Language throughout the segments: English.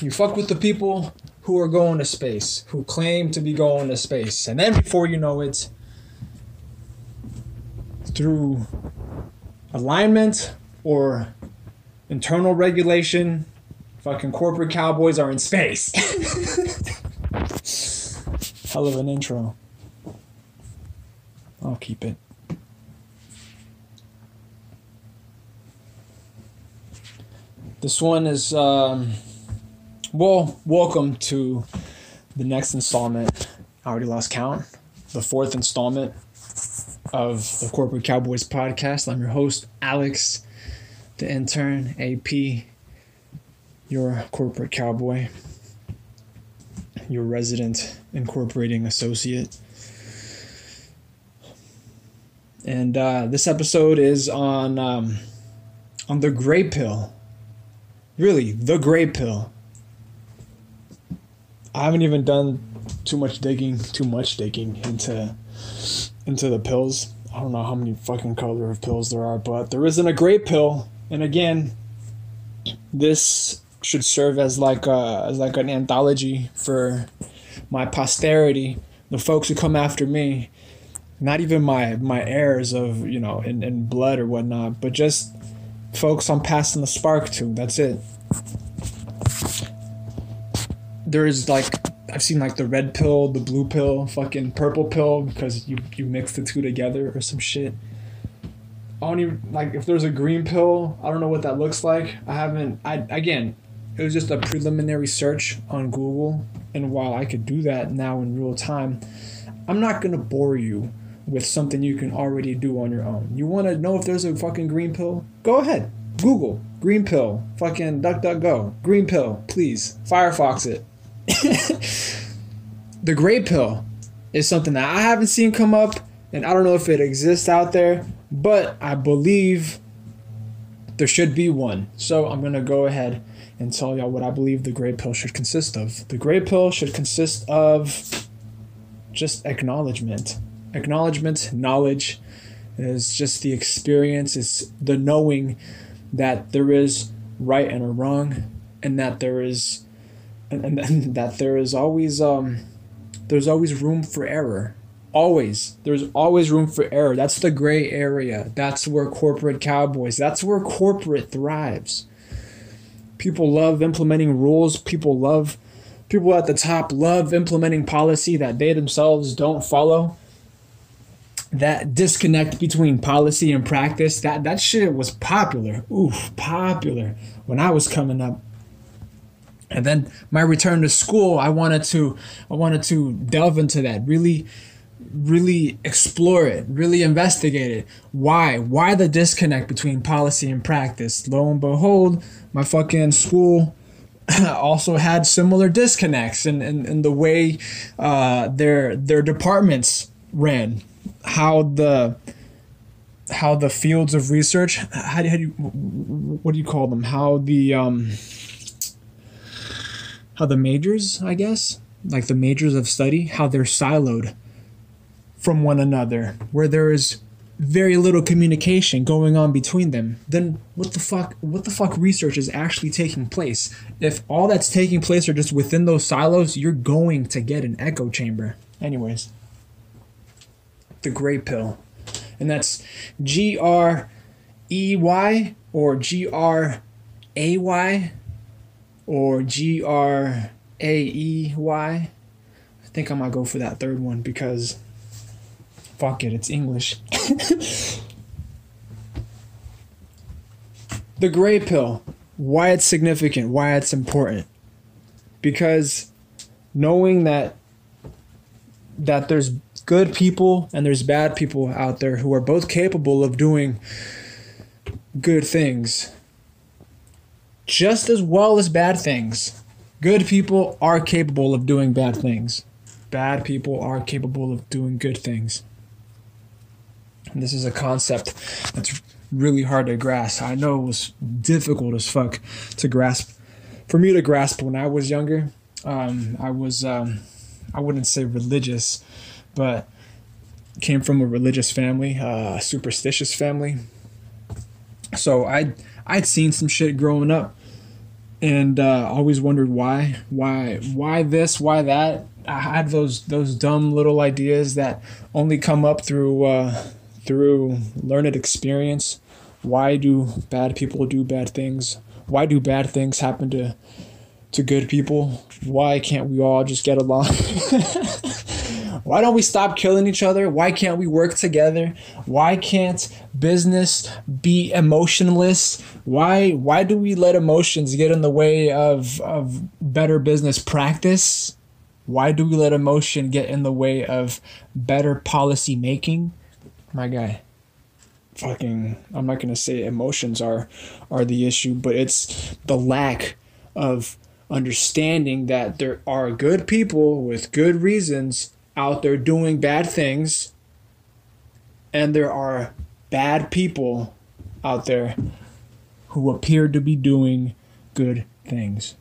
You fuck with the people who are going to space, who claim to be going to space. And then before you know it, through alignment or internal regulation, fucking corporate cowboys are in space. Hell of an intro. I'll keep it. This one is, well, welcome to the next installment. I already lost count. The fourth installment of the Corporate Cowboys Podcast. I'm your host, Alex, the intern, AP, your corporate cowboy, your resident incorporating associate. And this episode is on the gray pill. Really, the gray pill. I haven't even done too much digging into the pills. I don't know how many fucking color of pills there are, but there isn't a gray pill. And again, this should serve as like an anthology for my posterity, the folks who come after me, not even my heirs of, you know, in blood or whatnot, but just folks I'm passing the spark to. That's it. There is, like, I've seen, like, the red pill, the blue pill, fucking purple pill, because you mix the two together or some shit. I don't even, like, if there's a green pill, I don't know what that looks like. Again, it was just a preliminary search on Google, and while I could do that now in real time, I'm not gonna bore you with something you can already do on your own. You want to know if there's a fucking green pill? Go ahead. Google. Green pill. Fucking DuckDuckGo. Green pill. Please. Firefox it. The gray pill is something that I haven't seen come up, and I don't know if it exists out there, but I believe there should be one. So I'm going to go ahead and tell y'all what I believe the gray pill should consist of. The gray pill should consist of just acknowledgement. Acknowledgement, knowledge, is just the experience, it's the knowing that there is right and a wrong, and that there is, and that there is always, there's always room for error. Always. There's always room for error. That's the gray area. That's where corporate cowboys, that's where corporate thrives. People love implementing rules. People at the top love implementing policy that they themselves don't follow. That disconnect between policy and practice, that shit was popular. Oof, popular when I was coming up. And then my return to school, I wanted to delve into that, really explore it, really investigate it. Why the disconnect between policy and practice? Lo and behold, my fucking school also had similar disconnects in the way their departments ran. How the fields of research, what do you call them? How the majors, I guess, like the majors of study, how they're siloed from one another, where there is very little communication going on between them. Then what the fuck research is actually taking place? If all that's taking place are just within those silos, you're going to get an echo chamber. Anyways. The gray pill, and that's G-R-E-Y or G-R-A-Y or G-R-A-E-Y. I think I might go for that third one because fuck it, it's English. The gray pill, why it's significant, why it's important, because knowing that there's good people and there's bad people out there who are both capable of doing good things just as well as bad things. Good people are capable of doing bad things. Bad people are capable of doing good things. And this is a concept that's really hard to grasp. I know it was difficult as fuck to grasp. For me to grasp when I was younger, I wouldn't say religious, but came from a religious family, superstitious family. So I'd seen some shit growing up And always wondered why this, why that. I had those dumb little ideas that only come up through learned experience. Why do bad people do bad things? Why do bad things happen to good people? Why can't we all just get along? Why don't we stop killing each other? Why can't we work together? Why can't business be emotionless? Why do we let emotions get in the way of better business practice? Why do we let emotion get in the way of better policy making? My guy, I'm not going to say emotions are the issue, but it's the lack of understanding that there are good people with good reasons out there doing bad things, and there are bad people out there who appear to be doing good things.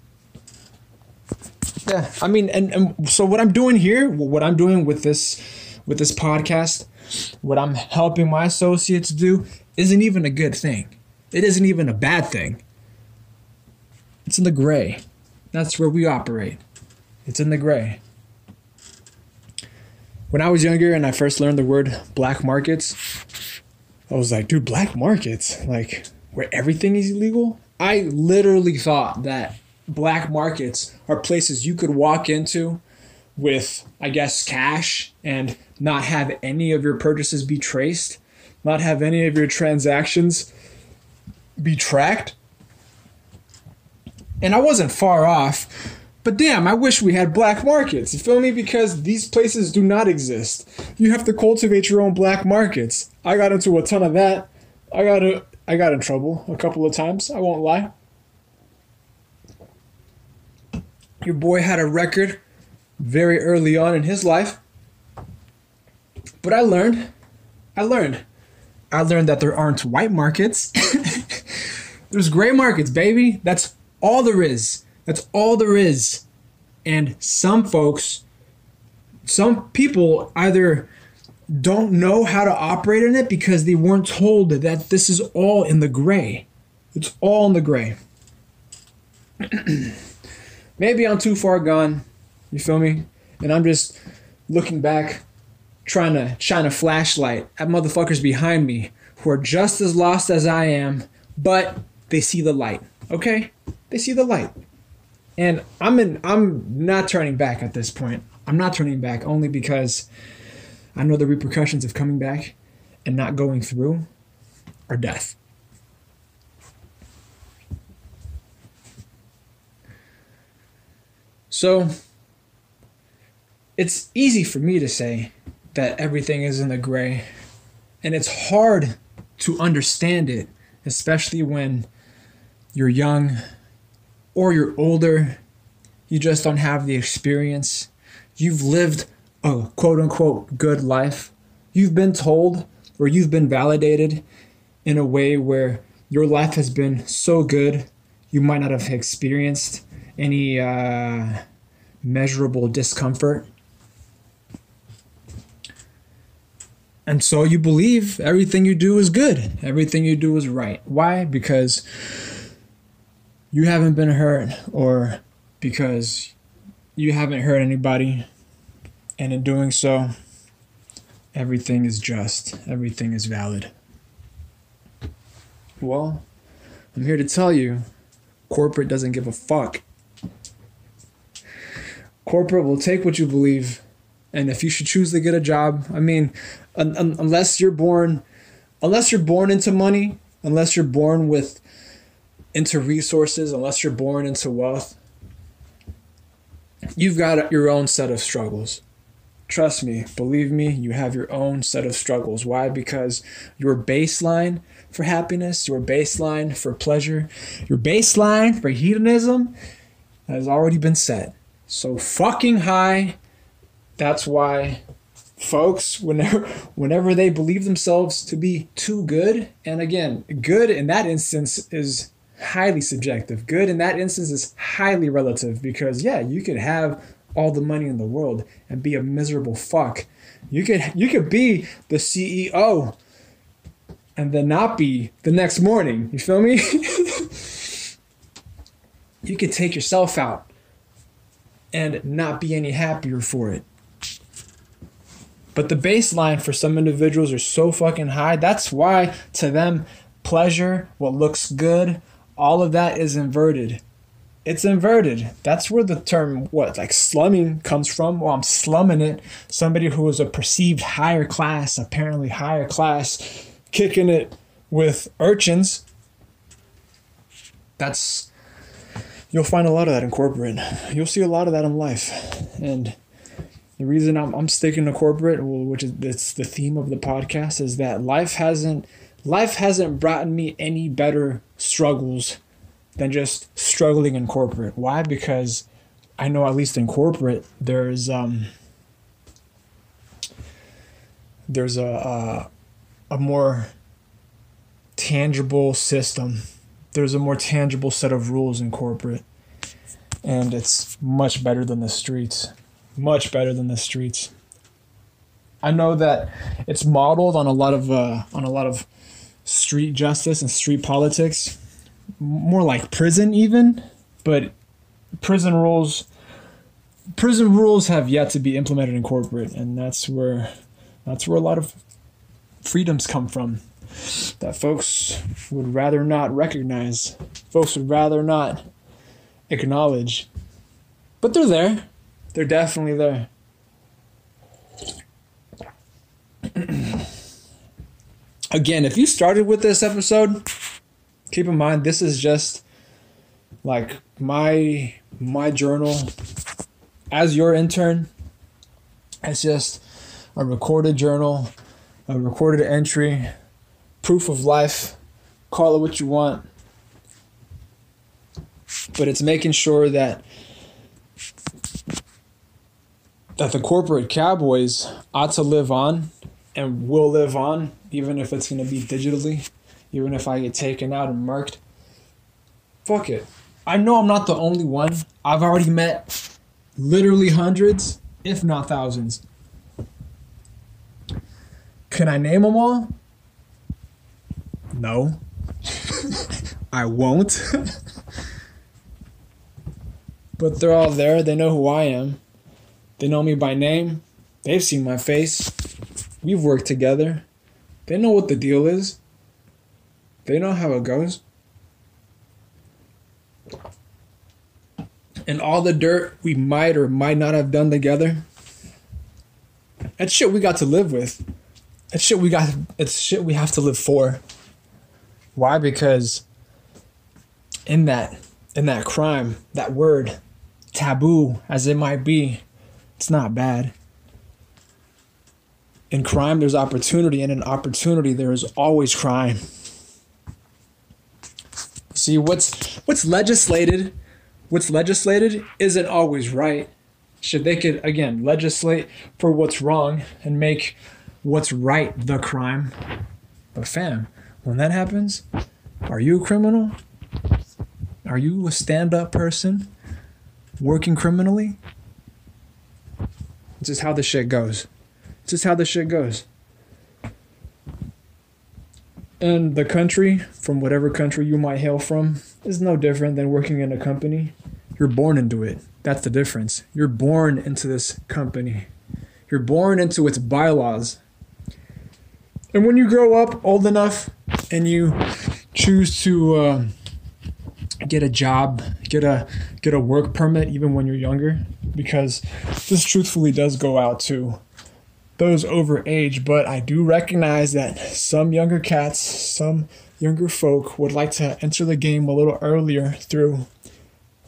Yeah, I mean, and so what I'm doing here, what I'm doing with this podcast, what I'm helping my associates do isn't even a good thing. It isn't even a bad thing. It's in the gray. That's where we operate. It's in the gray. When I was younger and I first learned the word black markets, I was like, dude, black markets? Like, where everything is illegal? I literally thought that black markets are places you could walk into with, I guess, cash and not have any of your purchases be traced, not have any of your transactions be tracked. And I wasn't far off. But damn, I wish we had black markets, you feel me? Because these places do not exist. You have to cultivate your own black markets. I got into a ton of that. I got in trouble a couple of times, I won't lie. Your boy had a record very early on in his life. But I learned that there aren't white markets. There's gray markets, baby. That's all there is. That's all there is. And some people either don't know how to operate in it because they weren't told that this is all in the gray. It's all in the gray. Maybe I'm too far gone, you feel me? And I'm just looking back, trying to shine a flashlight at motherfuckers behind me who are just as lost as I am, but they see the light, okay? They see the light. And I'm not turning back at this point. I'm not turning back only because I know the repercussions of coming back and not going through are death. So it's easy for me to say that everything is in the gray, and it's hard to understand it, especially when you're young. Or you're older, you just don't have the experience. You've lived a quote-unquote good life. You've been told or you've been validated in a way where your life has been so good you might not have experienced any measurable discomfort. And so you believe everything you do is good. Everything you do is right. Why? Because you haven't been hurt, or because you haven't hurt anybody, and in doing so, everything is just, everything is valid. Well, I'm here to tell you, corporate doesn't give a fuck. Corporate will take what you believe, and if you should choose to get a job, I mean, unless you're born into money, unless you're born into resources, unless you're born into wealth, you've got your own set of struggles. Trust me, believe me, you have your own set of struggles. Why? Because your baseline for happiness, your baseline for pleasure, your baseline for hedonism has already been set. So fucking high. That's why folks, whenever they believe themselves to be too good, and again, good in that instance is highly subjective. Good in that instance is highly relative, because yeah, you could have all the money in the world and be a miserable fuck. You could be the CEO and then not be the next morning. You feel me? you could take yourself out and not be any happier for it. But the baseline for some individuals are so fucking high. That's why to them, pleasure, what looks good, all of that is inverted. It's inverted. That's where the term, slumming comes from. Well, I'm slumming it. Somebody who is a perceived higher class, apparently higher class, kicking it with urchins. You'll find a lot of that in corporate. You'll see a lot of that in life. And the reason I'm sticking to corporate, which is it's the theme of the podcast, is that life hasn't brought me any better struggles than just struggling in corporate. Why? Because I know at least in corporate there's a more tangible system. There's a more tangible set of rules in corporate, and it's much better than the streets. Much better than the streets. I know that it's modeled on a lot of street justice and street politics, more like prison even. But prison rules have yet to be implemented in corporate, and that's where a lot of freedoms come from that folks would rather not recognize. Folks would rather not acknowledge, but they're there. They're definitely there. Again, if you started with this episode, keep in mind this is just like my journal as your intern. It's just a recorded journal, a recorded entry, proof of life, call it what you want. But it's making sure that the corporate cowboys ought to live on and will live on, even if it's going to be digitally, even if I get taken out and murked. Fuck it. I know I'm not the only one. I've already met literally hundreds, if not thousands. Can I name them all? No. I won't. But they're all there. They know who I am. They know me by name. They've seen my face. We've worked together. They know what the deal is. They know how it goes. And all the dirt we might or might not have done together, that's shit we got to live with. It's shit we have to live for. Why? Because in that crime, that word, taboo as it might be, it's not bad. In crime, there's opportunity, and in opportunity, there is always crime. See, what's legislated isn't always right. Should they could, again, legislate for what's wrong and make what's right the crime. But fam, when that happens, are you a criminal? Are you a stand-up person working criminally? It's just how the shit goes. It's just how the shit goes. And the country, from whatever country you might hail from, is no different than working in a company. You're born into it. That's the difference. You're born into this company. You're born into its bylaws. And when you grow up old enough and you choose to get a job, get a work permit, even when you're younger, because this truthfully does go out to those over age, but I do recognize that some younger cats, some younger folk would like to enter the game a little earlier through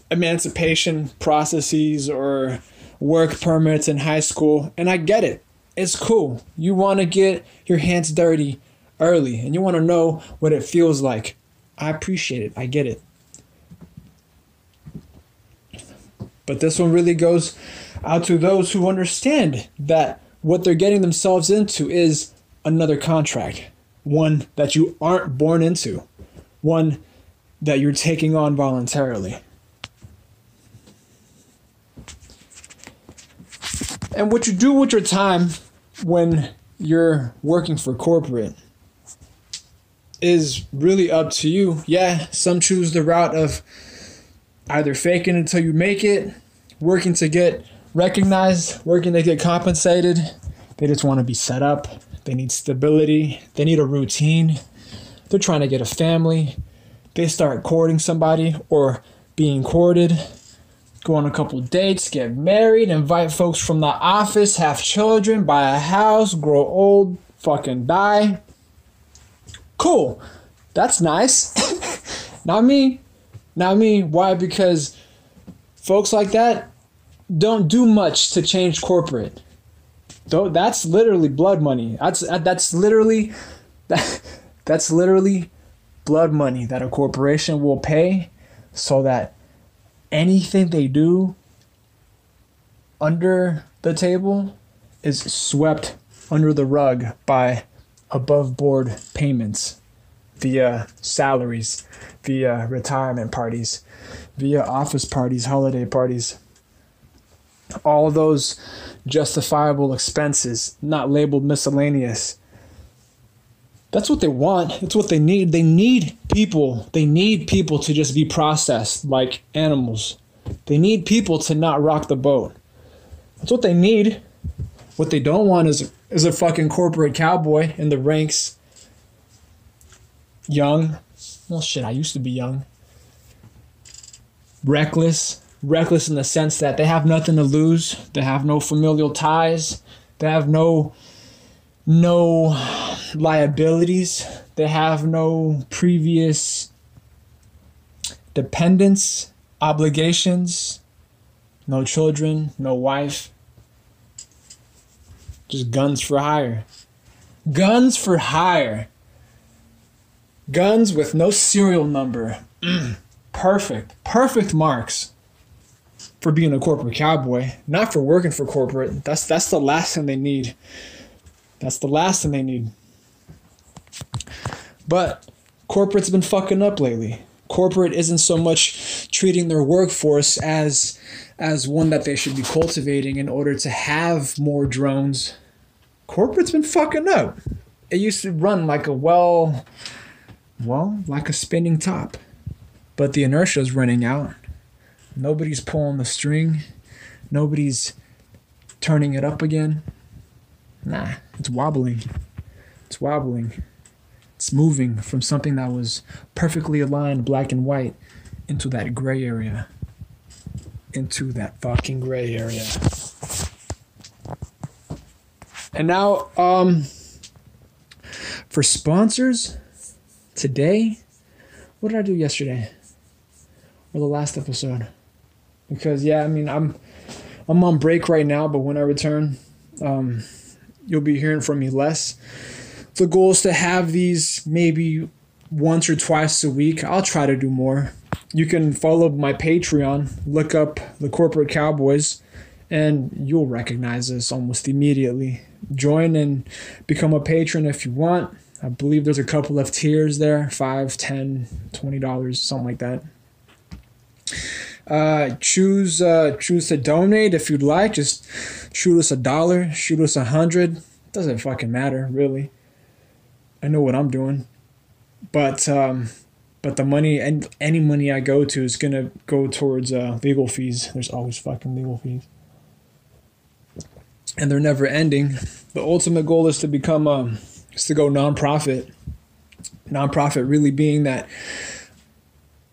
emancipation processes or work permits in high school, and I get it. It's cool. You want to get your hands dirty early, and you want to know what it feels like. I appreciate it. I get it. But this one really goes out to those who understand that what they're getting themselves into is another contract. One that you aren't born into. One that you're taking on voluntarily. And what you do with your time when you're working for corporate is really up to you. Yeah, some choose the route of either faking it until you make it, working to get recognized, working to get compensated. They just want to be set up. They need stability. They need a routine. They're trying to get a family. They start courting somebody or being courted, go on a couple dates, get married, invite folks from the office, have children, buy a house, grow old, fucking die. Cool. That's nice. Not me. Why? Because folks like that don't do much to change corporate. Though that's literally blood money. That's literally blood money that a corporation will pay so that anything they do under the table is swept under the rug by above board payments via salaries, via retirement parties, via office parties, holiday parties. All those justifiable expenses, not labeled miscellaneous. That's what they want. It's what they need. They need people. They need people to just be processed like animals. They need people to not rock the boat. That's what they need. What they don't want is a fucking corporate cowboy in the ranks. Young. Well, shit, I used to be young. Reckless. Reckless in the sense that they have nothing to lose. They have no familial ties. They have no liabilities. They have no previous dependents, obligations, no children, no wife, just guns for hire. Guns for hire. Guns with no serial number. Perfect marks for being a corporate cowboy, not for working for corporate. That's the last thing they need. That's the last thing they need. But corporate's been fucking up lately. Corporate isn't so much treating their workforce as one that they should be cultivating in order to have more drones. Corporate's been fucking up. It used to run like a like a spinning top. But the inertia's running out. Nobody's pulling the string. Nobody's turning it up again. Nah, it's wobbling. It's wobbling. It's moving from something that was perfectly aligned, black and white, into that gray area. Into that fucking gray area. And now, for sponsors, today, what did I do yesterday? Or the last episode? Because, I'm on break right now, but when I return, you'll be hearing from me less. The goal is to have these maybe once or twice a week. I'll try to do more. You can follow my Patreon, look up the Corporate Cowboys, and you'll recognize us almost immediately. Join and become a patron if you want. I believe there's a couple of tiers there, $5, $10, $20, something like that. Choose to donate if you'd like. Just shoot us $1, shoot us $100. Doesn't fucking matter, really. I know what I'm doing, but the money and any money I go to is gonna go towards legal fees. There's always fucking legal fees, and they're never ending. The ultimate goal is to become is to go nonprofit. Nonprofit really being that.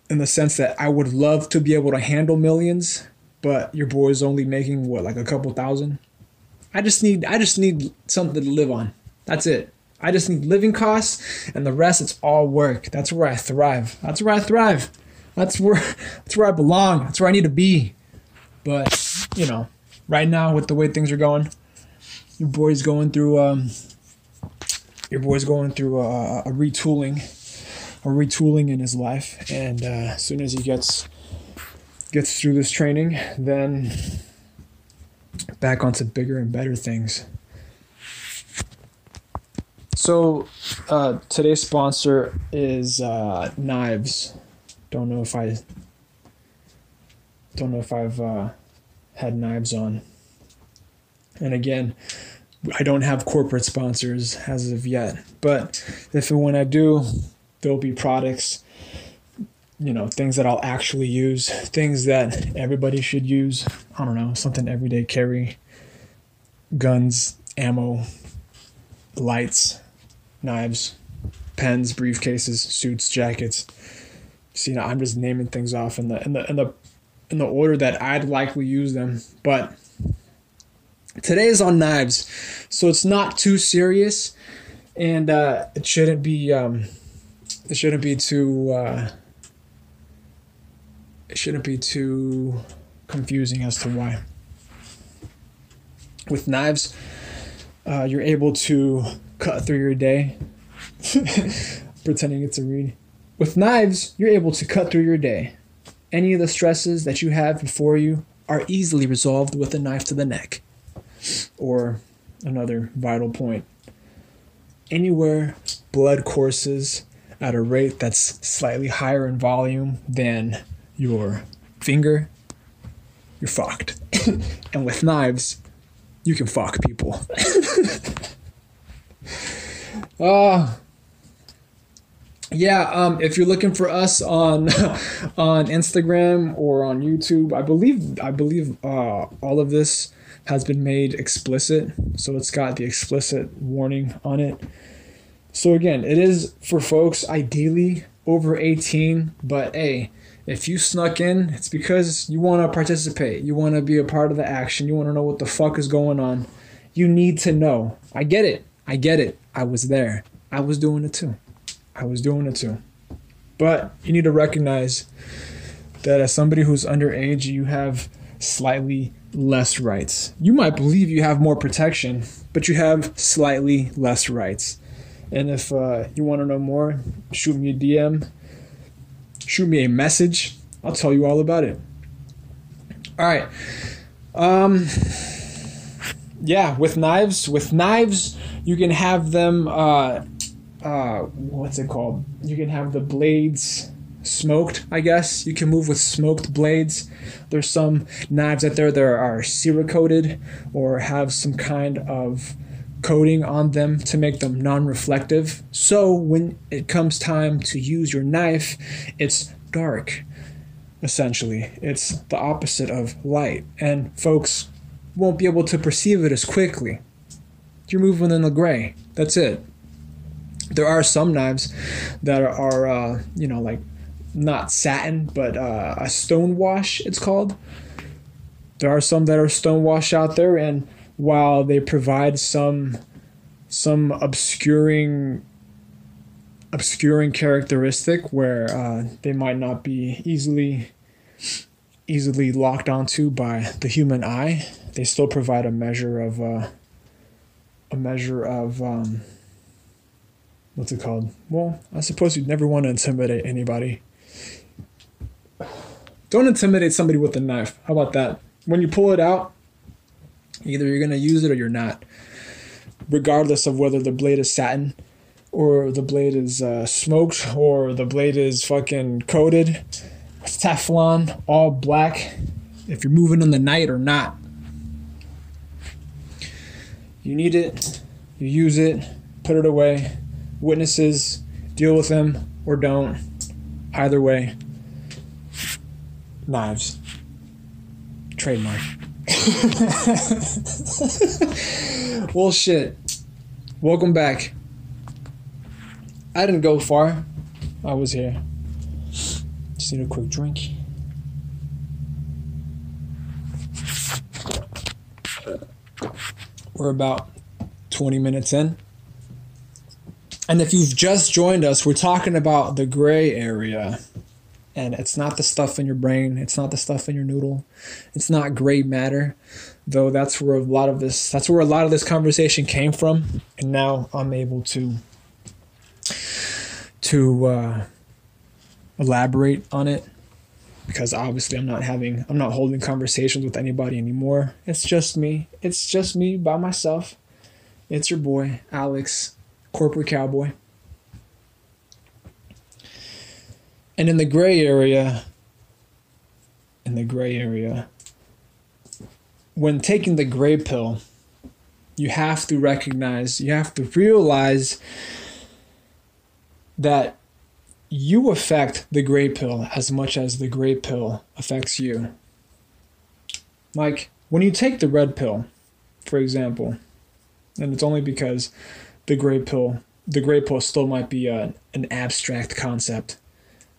In the sense that I would love to be able to handle millions, but your boy's only making like a couple thousand. I just need something to live on. That's it. I just need living costs, and the rest, it's all work. That's where I thrive. That's where I belong. That's where I need to be. But right now with the way things are going, your boy's going through a retooling. In his life, and as soon as he gets through this training, then back onto bigger and better things. So today's sponsor is knives. Don't know if I've had knives on. And again, I don't have corporate sponsors as of yet, but if and when I do, there'll be products you know, things that I'll actually use, things that everybody should use. I don't know, something everyday carry, guns, ammo, lights, knives, pens, briefcases, suits, jackets. See, now I'm just naming things off in the order that I'd likely use them. But today is on knives, so it's not too serious, and it shouldn't be too confusing as to why. With knives, you're able to cut through your day. Pretending it's a read. With knives, you're able to cut through your day. Any of the stresses that you have before you are easily resolved with a knife to the neck. Or another vital point. Anywhere blood courses at a rate that's slightly higher in volume than your finger, you're fucked. And with knives, you can fuck people. If you're looking for us on Instagram or on YouTube, I believe all of this has been made explicit, so it's got the explicit warning on it. So again, it is for folks ideally over 18, but hey, if you snuck in, it's because you want to participate. You want to be a part of the action. You want to know what the fuck is going on. You need to know. I get it. I was there. I was doing it too. But you need to recognize that as somebody who's underage, you have slightly less rights. You might believe you have more protection, but you have slightly less rights. And if you want to know more, shoot me a DM. Shoot me a message. I'll tell you all about it. All right. With knives, you can have them, what's it called? You can have the blades smoked, I guess. You can move with smoked blades. There's some knives out there that are Cerakoted or have some kind of coating on them to make them non-reflective. So when it comes time to use your knife, it's dark, essentially. It's the opposite of light, and folks won't be able to perceive it as quickly. You're moving in the gray. That's it. There are some knives that are like not satin, but a stone wash, it's called. There are some that are stone wash out there, and while they provide some obscuring characteristic where they might not be easily locked onto by the human eye, they still provide a measure of what's it called? Well, I suppose you'd never want to intimidate anybody. Don't intimidate somebody with a knife. How about that? When you pull it out, either you're going to use it or you're not, regardless of whether the blade is satin or the blade is smoked or the blade is fucking coated, Teflon, all black, if you're moving in the night or not. You need it, you use it, put it away. Witnesses, deal with them or don't. Either way, knives. Trademark. Well, shit. Welcome back. I didn't go far. I was here. Just need a quick drink. We're about 20 minutes in. And if you've just joined us, we're talking about the gray area. And it's not the stuff in your brain. It's not the stuff in your noodle. It's not gray matter, though. That's where a lot of this conversation came from. And now I'm able to elaborate on it, because obviously I'm not holding conversations with anybody anymore. It's just me. It's just me by myself. It's your boy, Alex, Corporate Cowboy. And in the gray area, when taking the gray pill, you have to realize that you affect the gray pill as much as the gray pill affects you. Like, when you take the red pill, for example, and it's only because the gray pill still might be an abstract concept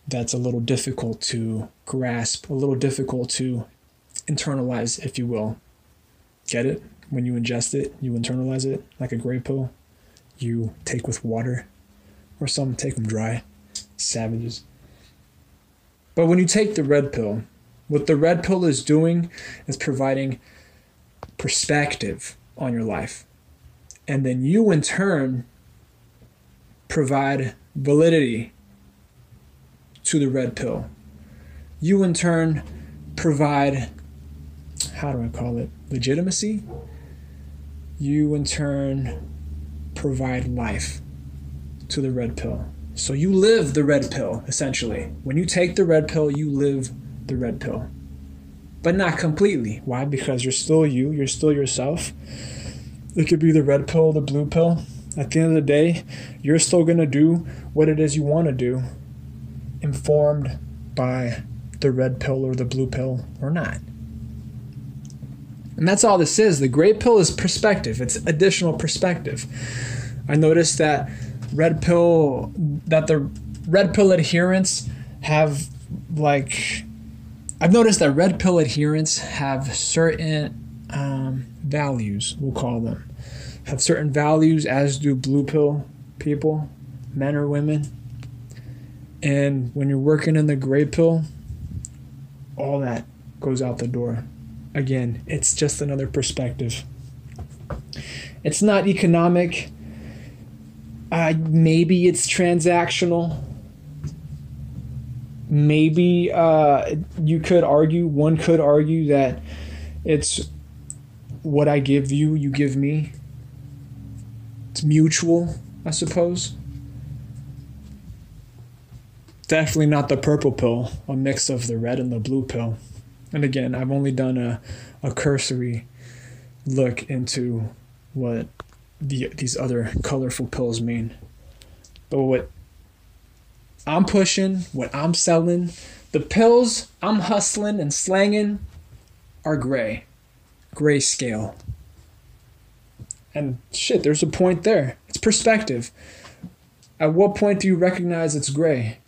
that's a little difficult to grasp, a little difficult to internalize, if you will. Get it? When you ingest it, you internalize it, like a gray pill you take with water, or some take them dry. Savages. But when you take the red pill, what the red pill is doing is providing perspective on your life. And then you, in turn, provide validity to the red pill. You, in turn, provide, how do I call it, legitimacy? You, in turn, provide life to the red pill. So you live the red pill, essentially. When you take the red pill, you live the red pill. But not completely. Why? Because you're still you. You're still yourself. It could be the red pill, the blue pill. At the end of the day, you're still going to do what it is you want to do, informed by the red pill or the blue pill or not. And that's all this is. The gray pill is perspective. It's additional perspective. I noticed that red pill adherents have certain values, we'll call them, have certain values, as do blue pill people, men or women. And when you're working in the gray pill, all that goes out the door. Again, it's just another perspective. It's not economic. Maybe it's transactional. Maybe one could argue that it's what I give you, you give me. It's mutual, I suppose. Definitely not the purple pill, a mix of the red and the blue pill. And again, I've only done a cursory look into what these other colorful pills mean. But what I'm pushing, what I'm selling, the pills I'm hustling and slanging are gray. Grayscale. And shit, there's a point there. It's perspective. At what point do you recognize it's gray?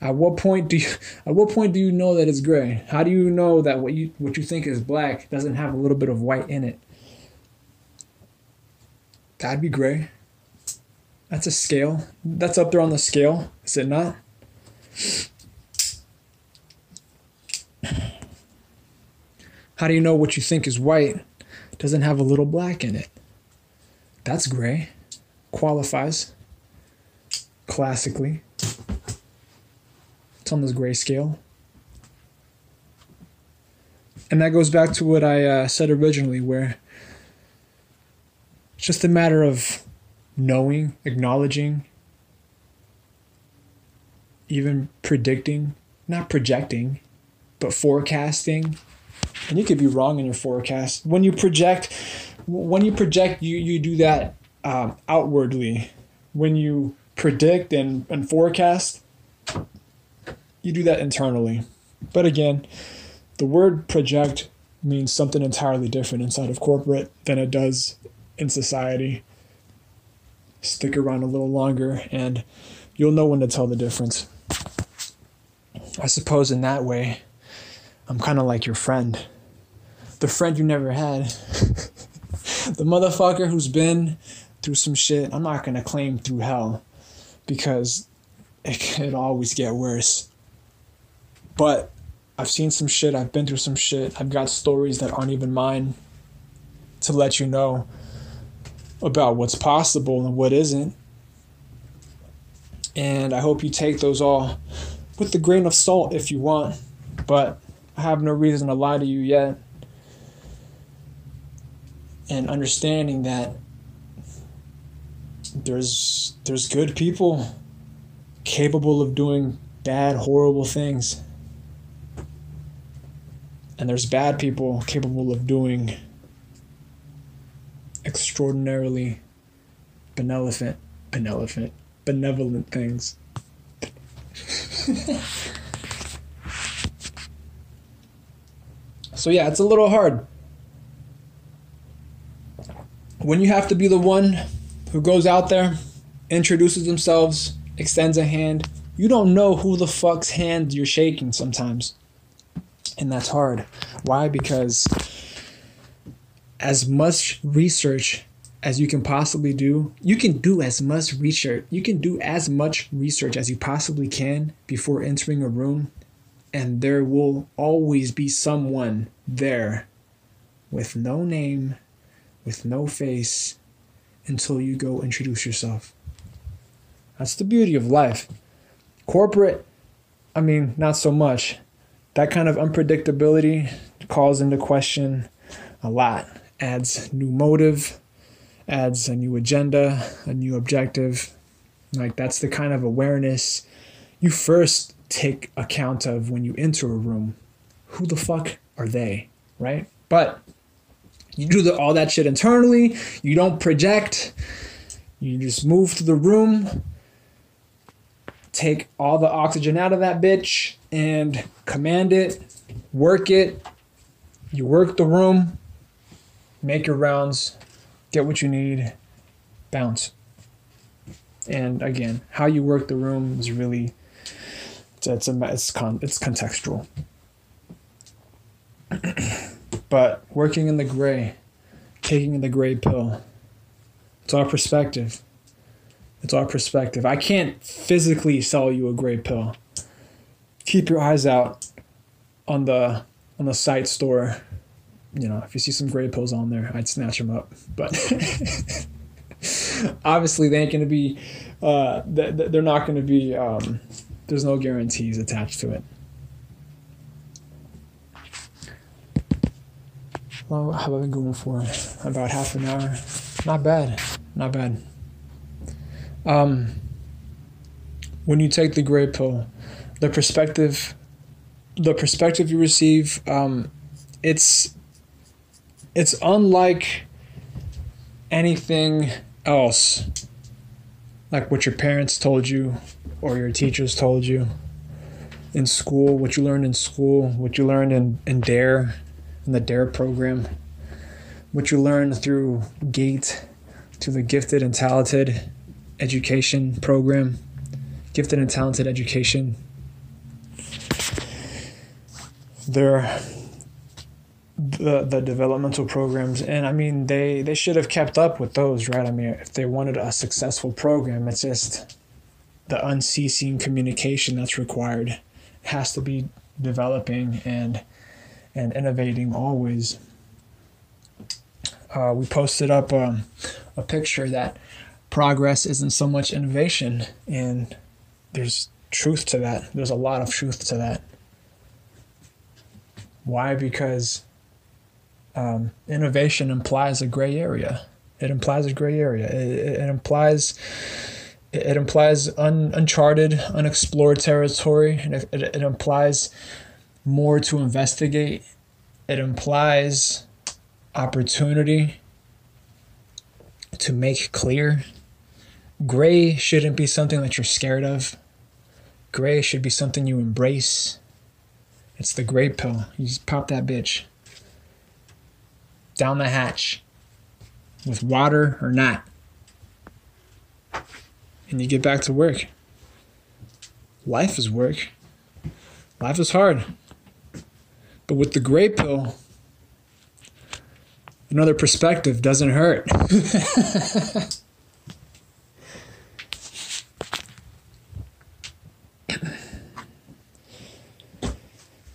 At what point do you know that it's gray? How do you know that what you think is black doesn't have a little bit of white in it? That'd be gray. That's a scale. That's up there on the scale, is it not? How do you know what you think is white doesn't have a little black in it? That's gray. Qualifies. Classically. It's on this gray scale. And that goes back to what I said originally, where it's just a matter of knowing, acknowledging, even predicting, not projecting, but forecasting. And you could be wrong in your forecast. When you project, you do that outwardly. When you predict and forecast, you do that internally. But again, the word project means something entirely different inside of corporate than it does in society. Stick around a little longer and you'll know when to tell the difference. I suppose in that way, I'm kind of like your friend. The friend you never had. The motherfucker who's been through some shit. I'm not going to claim through hell because it could always get worse. But I've seen some shit. I've been through some shit. I've got stories that aren't even mine to let you know about what's possible and what isn't. And I hope you take those all with a grain of salt if you want, but I have no reason to lie to you yet. And understanding that there's good people capable of doing bad, horrible things. And there's bad people capable of doing extraordinarily benevolent things. So yeah, it's a little hard when you have to be the one who goes out there, introduces themselves, extends a hand. You don't know who the fuck's hand you're shaking sometimes. And that's hard. Why? Because as much research as you can possibly do, you can do as much research as you possibly can before entering a room. And there will always be someone there with no name, with no face, until you go introduce yourself. That's the beauty of life. Corporate, I mean, not so much. That kind of unpredictability calls into question a lot. Adds new motive, adds a new agenda, a new objective. Like, that's the kind of awareness you first take account of when you enter a room. Who the fuck are they, right? But you do all that shit internally. You don't project. You just move to the room, take all the oxygen out of that bitch, and command it, work it. You work the room, make your rounds, get what you need, bounce. And again, how you work the room is really, it's contextual. But working in the gray, taking the gray pill, it's all perspective. It's all perspective. I can't physically sell you a gray pill. Keep your eyes out on the site store. You know, if you see some gray pills on there, I'd snatch them up. But obviously, they ain't gonna be. They're not gonna be. There's no guarantees attached to it. Well, how have I been going for about half an hour? Not bad. Not bad. When you take the gray pill, the perspective you receive, it's unlike anything else, like what your parents told you or your teachers told you in school, what you learned in school, what you learned in DARE, in the DARE program, what you learned through GATE, through the Gifted and Talented Education program, Gifted and Talented Education. They're the developmental programs, and I mean, they should have kept up with those, right? I mean, if they wanted a successful program, it's just the unceasing communication that's required. It has to be developing and innovating always. We posted up a picture that progress isn't so much innovation, and there's truth to that. There's a lot of truth to that. Why? Because innovation implies a gray area. It implies a gray area. It implies uncharted, unexplored territory, and it implies more to investigate. It implies opportunity to make clear. Gray shouldn't be something that you're scared of. Gray should be something you embrace. It's the gray pill. You just pop that bitch down the hatch with water or not, and you get back to work. Life is work. Life is hard. But with the gray pill, another perspective doesn't hurt.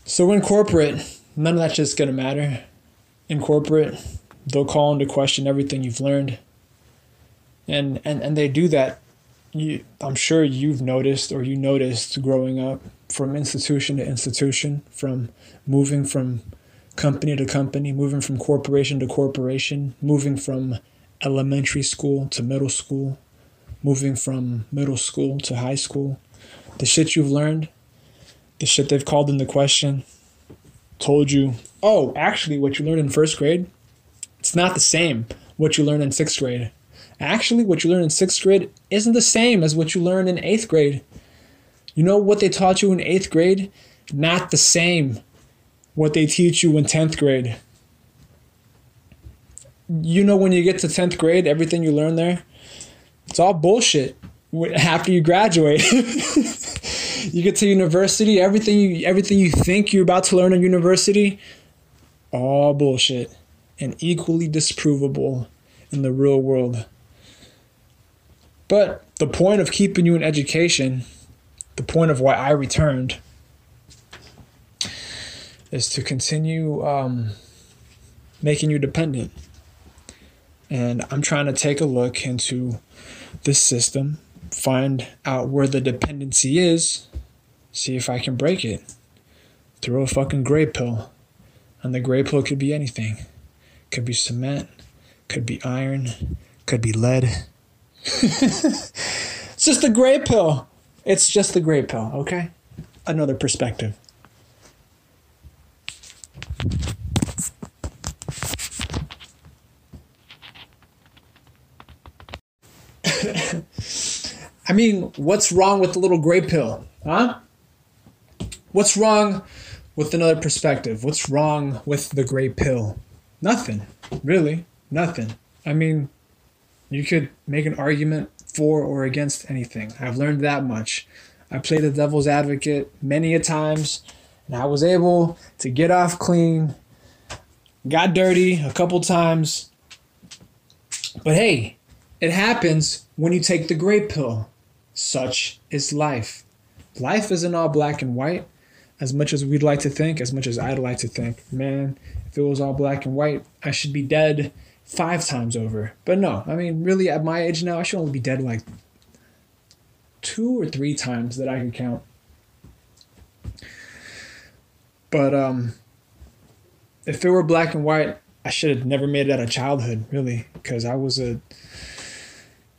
So in corporate, none of that shit's gonna matter. In corporate, they'll call into question everything you've learned. And they do that. I'm sure you've noticed, or you noticed growing up, from institution to institution, from moving from company to company, moving from corporation to corporation, moving from elementary school to middle school, moving from middle school to high school. The shit you've learned, the shit they've called into question, told you, oh, actually what you learned in first grade, it's not the same what you learned in sixth grade. Actually, what you learned in sixth grade isn't the same as what you learned in eighth grade. You know what they taught you in 8th grade? Not the same what they teach you in 10th grade. You know, when you get to 10th grade, everything you learn there, it's all bullshit after you graduate. You get to university, everything you think you're about to learn in university, all bullshit and equally disprovable in the real world. But the point of keeping you in education, the point of why I returned, is to continue making you dependent. And I'm trying to take a look into this system, find out where the dependency is, see if I can break it. Throw a fucking gray pill. And the gray pill could be anything. Could be cement, could be iron, could be lead. It's just the gray pill. It's just the gray pill, okay? Another perspective. I mean, what's wrong with a little gray pill, huh? What's wrong with another perspective? What's wrong with the gray pill? Nothing, really, nothing. I mean, you could make an argument for or against anything. I've learned that much. I played the devil's advocate many a times, and I was able to get off clean, got dirty a couple times. But hey, it happens when you take the gray pill. Such is life. Life isn't all black and white, as much as we'd like to think, as much as I'd like to think. Man, if it was all black and white, I should be dead 5 times over. But no, I mean, really, at my age now, I should only be dead like 2 or 3 times that I can count. But if it were black and white, I should have never made it out of childhood, really, because I was a...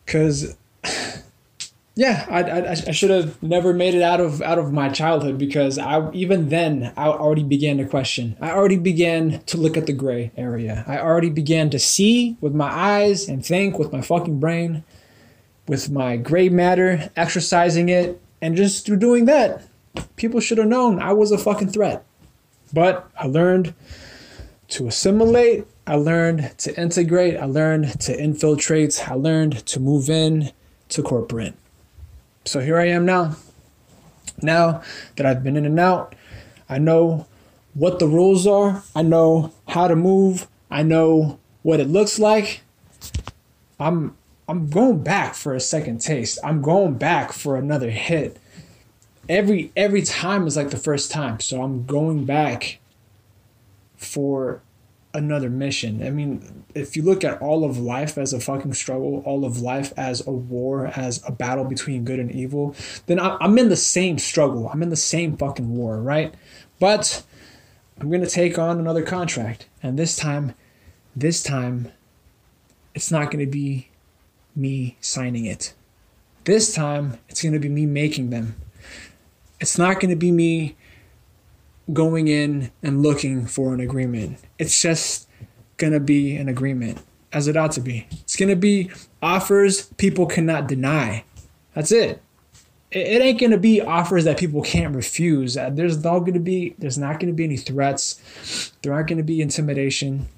Because, yeah, I should have never made it out of my childhood, because even then I already began to question. I already began to look at the gray area. I already began to see with my eyes and think with my fucking brain, with my gray matter, exercising it. And just through doing that, people should have known I was a fucking threat. But I learned to assimilate. I learned to integrate, I learned to infiltrate, I learned to move in to corporate. So here I am now. Now that I've been in and out, I know what the rules are, I know how to move, I know what it looks like. I'm going back for a second taste. I'm going back for another hit. Every time is like the first time, so I'm going back for another mission. I mean, if you look at all of life as a fucking struggle, all of life as a war, as a battle between good and evil, then I'm in the same struggle. I'm in the same fucking war, right? But I'm going to take on another contract. And this time, it's not going to be me signing it. This time, it's going to be me making them. It's not going to be me going in and looking for an agreement. It's just gonna be an agreement, as it ought to be. It's gonna be offers people cannot deny. That's it. It ain't gonna be offers that people can't refuse. There's not gonna be any threats. There aren't gonna be intimidation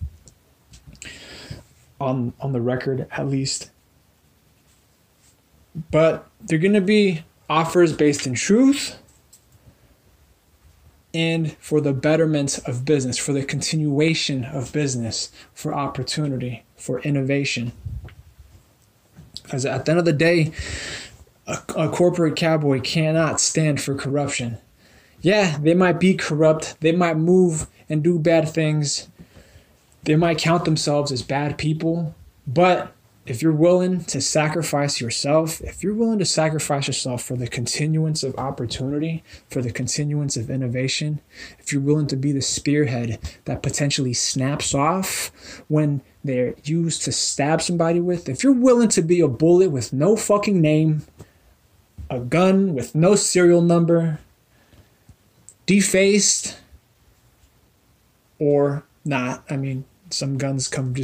on the record, at least. But they're gonna be offers based in truth, and for the betterment of business, for the continuation of business, for opportunity, for innovation. Because at the end of the day, a corporate cowboy cannot stand for corruption. Yeah, they might be corrupt. They might move and do bad things. They might count themselves as bad people. But if you're willing to sacrifice yourself, if you're willing to sacrifice yourself for the continuance of opportunity, for the continuance of innovation, if you're willing to be the spearhead that potentially snaps off when they're used to stab somebody with, if you're willing to be a bullet with no fucking name, a gun with no serial number, defaced or not, I mean, some guns come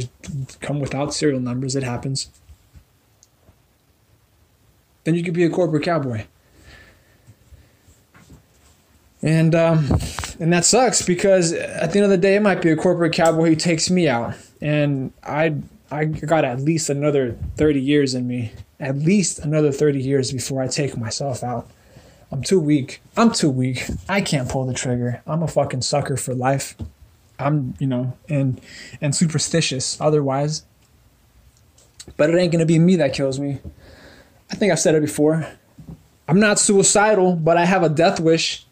without serial numbers. It happens. Then you could be a corporate cowboy. And that sucks, because at the end of the day, it might be a corporate cowboy who takes me out. And I got at least another 30 years in me, at least another 30 years before I take myself out. I'm too weak. I can't pull the trigger. I'm a fucking sucker for life. I'm, and superstitious otherwise. But it ain't going to be me that kills me. I think I've said it before. I'm not suicidal, but I have a death wish.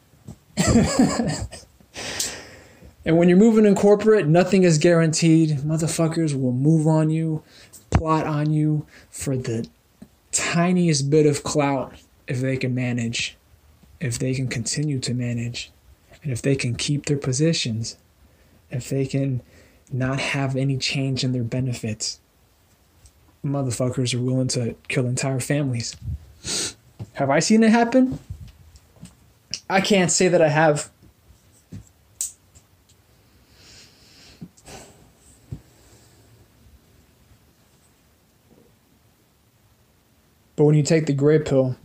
And when you're moving in corporate, nothing is guaranteed. Motherfuckers will move on you, plot on you for the tiniest bit of clout if they can manage, if they can continue to manage, and if they can keep their positions, if they can not have any change in their benefits. Motherfuckers are willing to kill entire families. Have I seen it happen? I can't say that I have. But when you take the gray pill,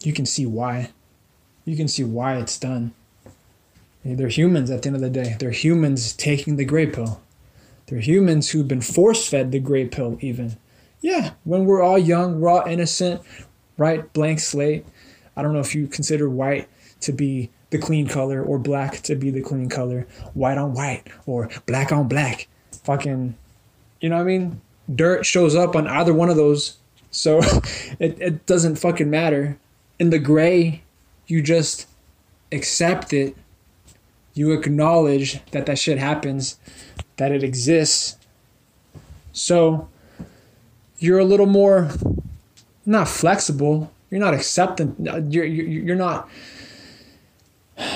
you can see why. You can see why it's done. They're humans at the end of the day. They're humans taking the gray pill. They're humans who've been force-fed the gray pill even. Yeah, when we're all young, we're all innocent, right? Blank slate. I don't know if you consider white to be the clean color or black to be the clean color. White on white or black on black. Fucking, you know what I mean? Dirt shows up on either one of those. So it doesn't fucking matter. In the gray, you just accept it. You acknowledge that that shit happens, that it exists. So you're a little more, not flexible. You're not accepting. You're not.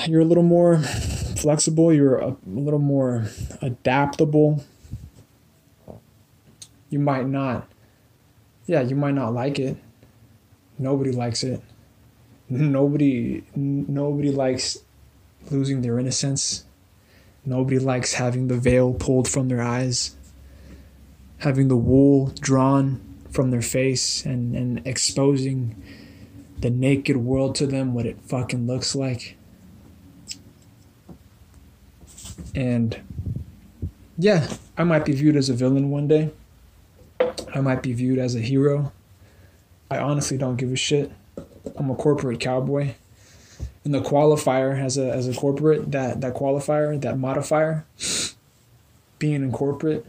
You're a little more flexible. You're a little more adaptable. You might not. Yeah, you might not like it. Nobody likes it. Nobody likes losing their innocence. Nobody likes having the veil pulled from their eyes, having the wool drawn from their face and exposing the naked world to them, what it fucking looks like. And yeah, I might be viewed as a villain one day. I might be viewed as a hero. I honestly don't give a shit. I'm a corporate cowboy. And the qualifier as a corporate, that qualifier, that modifier, being in corporate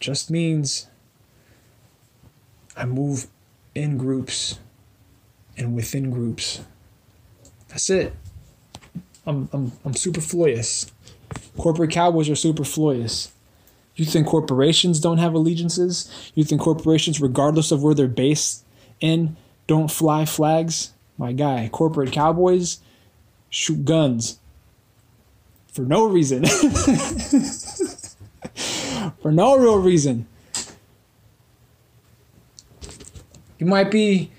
just means I move in groups and within groups. That's it. I'm superfluous. Corporate cowboys are superfluous. You think corporations don't have allegiances? You think corporations, regardless of where they're based in, don't fly flags? My guy, corporate cowboys shoot guns for no reason. For no real reason. You might be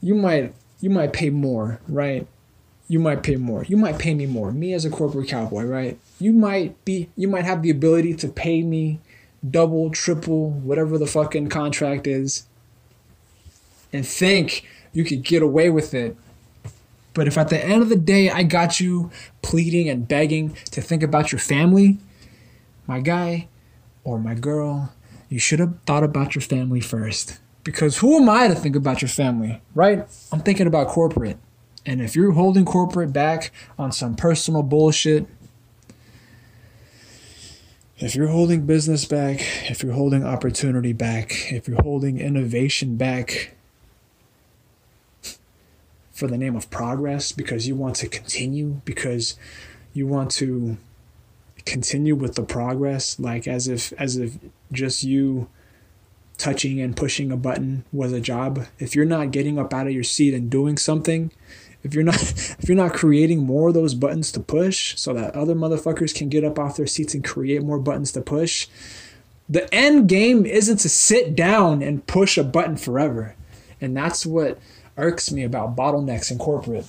you might pay more, right? You might pay more. You might pay me more. Me as a corporate cowboy, right? You might have the ability to pay me double, triple, whatever the fucking contract is, and think you could get away with it. But if at the end of the day I got you pleading and begging to think about your family, my guy or my girl, you should have thought about your family first. Because who am I to think about your family, right? I'm thinking about corporate. And if you're holding corporate back on some personal bullshit, if you're holding business back, if you're holding opportunity back, if you're holding innovation back for the name of progress, because you want to continue, because you want to continue with the progress, like as if just you touching and pushing a button was a job. If you're not getting up out of your seat and doing something, if you're not creating more of those buttons to push so that other motherfuckers can get up off their seats and create more buttons to push, the end game isn't to sit down and push a button forever. And that's what irks me about bottlenecks in corporate,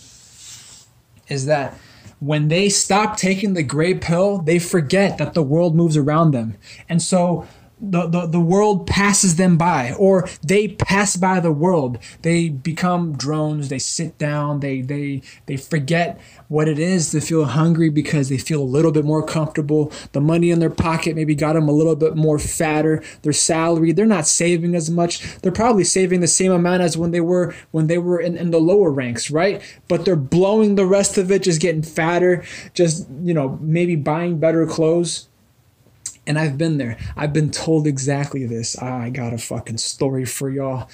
is that when they stop taking the gray pill, they forget that the world moves around them. And so the world passes them by, or they pass by the world. They become drones. They sit down. They forget what it is to feel hungry because they feel a little bit more comfortable. The money in their pocket maybe got them a little bit more fatter. Their salary, they're not saving as much. They're probably saving the same amount as when they were in the lower ranks, right? But they're blowing the rest of it, just getting fatter, just, you know, maybe buying better clothes. And I've been there. I've been told exactly this. I got a fucking story for y'all,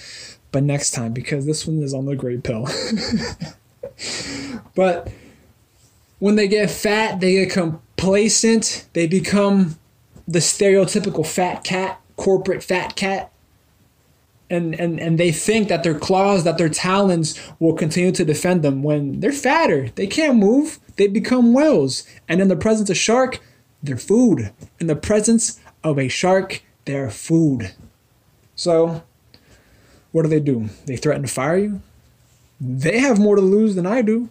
but next time, because this one is on the gray pill. But when they get fat, they get complacent. They become the stereotypical fat cat, corporate fat cat. And they think that their claws, that their talons will continue to defend them. When they're fatter, they can't move. They become whales. And in the presence of shark, they're food. In the presence of a shark, they're food. So what do? They threaten to fire you. They have more to lose than I do.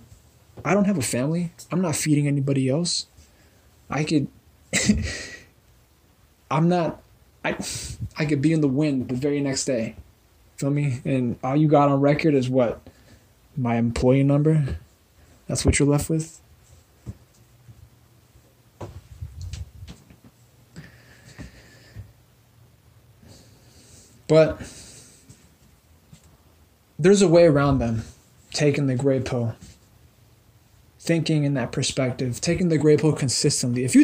I don't have a family. I'm not feeding anybody else. I could be in the wind the very next day. Feel me? And all you got on record is what? My employee number? That's what you're left with? But there's a way around them, taking the gray pill, thinking in that perspective, taking the gray pill consistently. If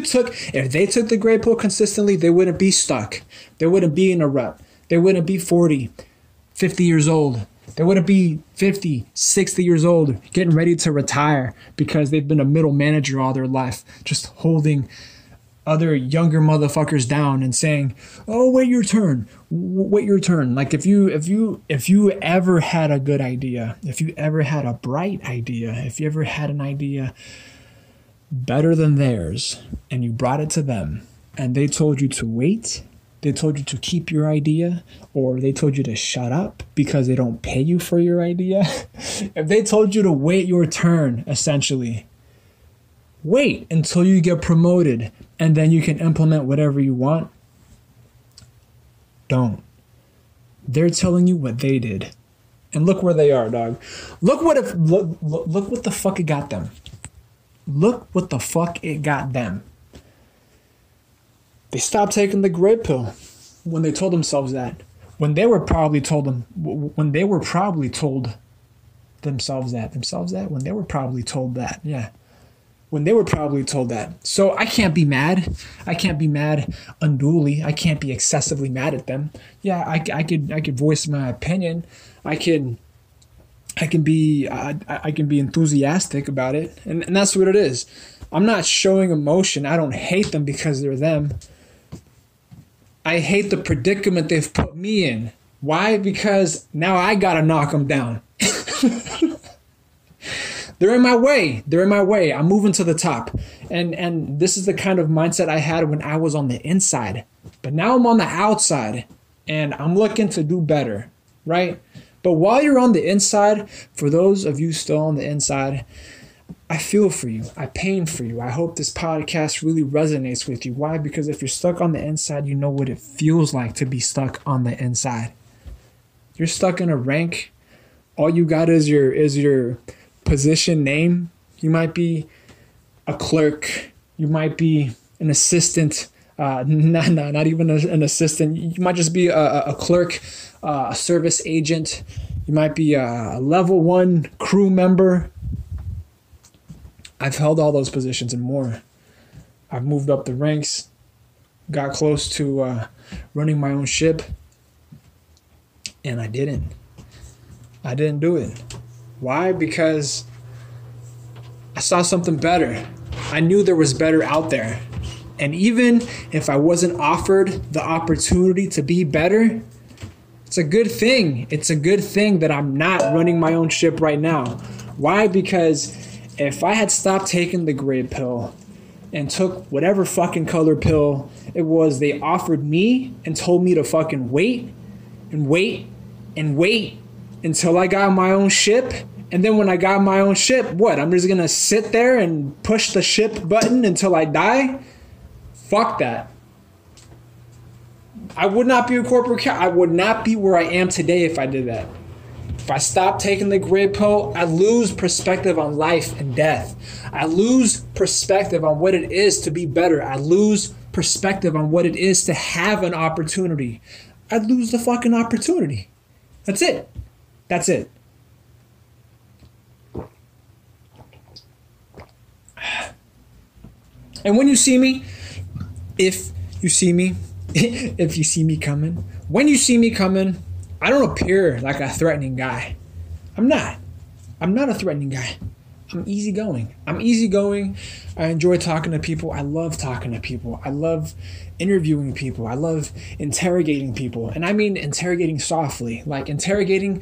they took the gray pill consistently, they wouldn't be stuck. They wouldn't be in a rut. They wouldn't be 40, 50 years old. They wouldn't be 50, 60 years old, getting ready to retire because they've been a middle manager all their life, just holding other younger motherfuckers down and saying, "Oh, wait your turn. Wait your turn." Like if you ever had a good idea, if you ever had a bright idea, if you ever had an idea better than theirs and you brought it to them and they told you to wait, they told you to keep your idea, or they told you to shut up because they don't pay you for your idea. If they told you to wait your turn, essentially, wait until you get promoted and then you can implement whatever you want. Don't. They're telling you what they did. And look where they are, dog. Look what the fuck it got them. Look what the fuck it got them. They stopped taking the gray pill when they told themselves that. When they were probably told that. So I can't be mad. I can't be mad unduly. I can't be excessively mad at them. Yeah, I could voice my opinion. I can be enthusiastic about it, and that's what it is. I'm not showing emotion. I don't hate them because they're them. I hate the predicament they've put me in. Why? Because now I gotta knock them down. They're in my way. They're in my way. I'm moving to the top. And this is the kind of mindset I had when I was on the inside. But now I'm on the outside, and I'm looking to do better, right? But while you're on the inside, for those of you still on the inside, I feel for you. I pain for you. I hope this podcast really resonates with you. Why? Because if you're stuck on the inside, you know what it feels like to be stuck on the inside. You're stuck in a rank. All you got is your position name. You might be a clerk. You might be an assistant. Not even an assistant. You might just be a clerk, a service agent. You might be a level 1 crew member. I've held all those positions and more. I've moved up the ranks, got close to running my own ship, and I didn't do it. Why? Because I saw something better. I knew there was better out there. And even if I wasn't offered the opportunity to be better, it's a good thing. It's a good thing that I'm not running my own ship right now. Why? Because if I had stopped taking the gray pill and took whatever fucking color pill it was they offered me and told me to fucking wait and wait and wait until I got my own ship, and then when I got my own ship, what? I'm just gonna sit there and push the ship button until I die? Fuck that. I would not be a corporate cow. I would not be where I am today if I did that. If I stop taking the grid pill, I lose perspective on life and death. I lose perspective on what it is to be better. I lose perspective on what it is to have an opportunity. I lose the fucking opportunity. That's it. That's it. And when you see me, if you see me, if you see me coming, when you see me coming, I don't appear like a threatening guy. I'm not. I'm not a threatening guy. I'm easygoing. I'm easygoing. I enjoy talking to people. I love talking to people. I love interviewing people. I love interrogating people. And I mean interrogating softly, like interrogating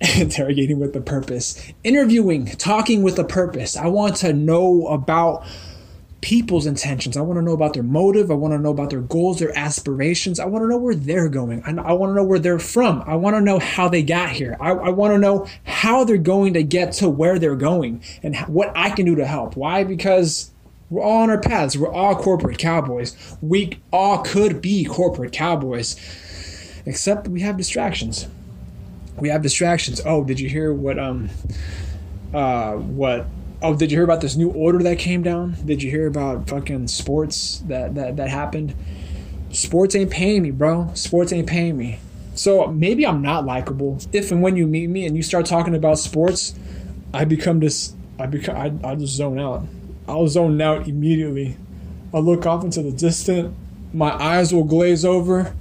with a purpose. Interviewing, talking with a purpose. I want to know about people's intentions. I want to know about their motive. I want to know about their goals, their aspirations. I want to know where they're going. I want to know where they're from. I want to know how they got here. I want to know how they're going to get to where they're going and what I can do to help. Why? Because we're all on our paths. We're all corporate cowboys. We all could be corporate cowboys, except we have distractions. We have distractions. Oh, did you hear did you hear about this new order that came down? Did you hear about fucking sports that happened? Sports ain't paying me, bro. Sports ain't paying me. So maybe I'm not likable. If and when you meet me and you start talking about sports, I just zone out. I'll zone out immediately. I'll look off into the distance. My eyes will glaze over.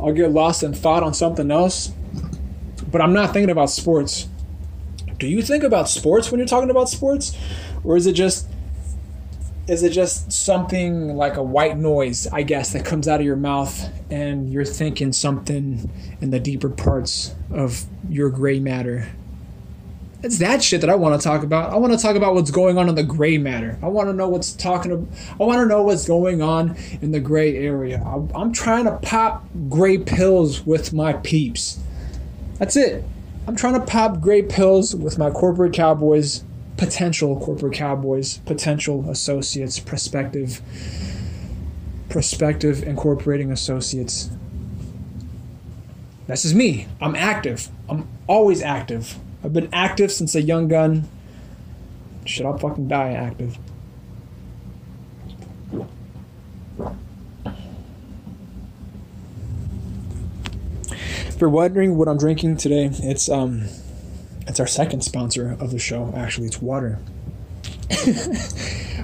I'll get lost in thought on something else. But I'm not thinking about sports. Do you think about sports when you're talking about sports? Or is it just something like a white noise, I guess, that comes out of your mouth and you're thinking something in the deeper parts of your gray matter? It's that shit that I want to talk about. I want to talk about what's going on in the gray matter. I want to know I want to know what's going on in the gray area. I'm trying to pop gray pills with my peeps. That's it. I'm trying to pop gray pills with my corporate cowboys, potential corporate cowboys, potential associates, prospective incorporating associates. This is me. I'm active. I'm always active. I've been active since a young gun. Shit, I'll fucking die active. If you're wondering what I'm drinking today, it's our second sponsor of the show. Actually, it's water.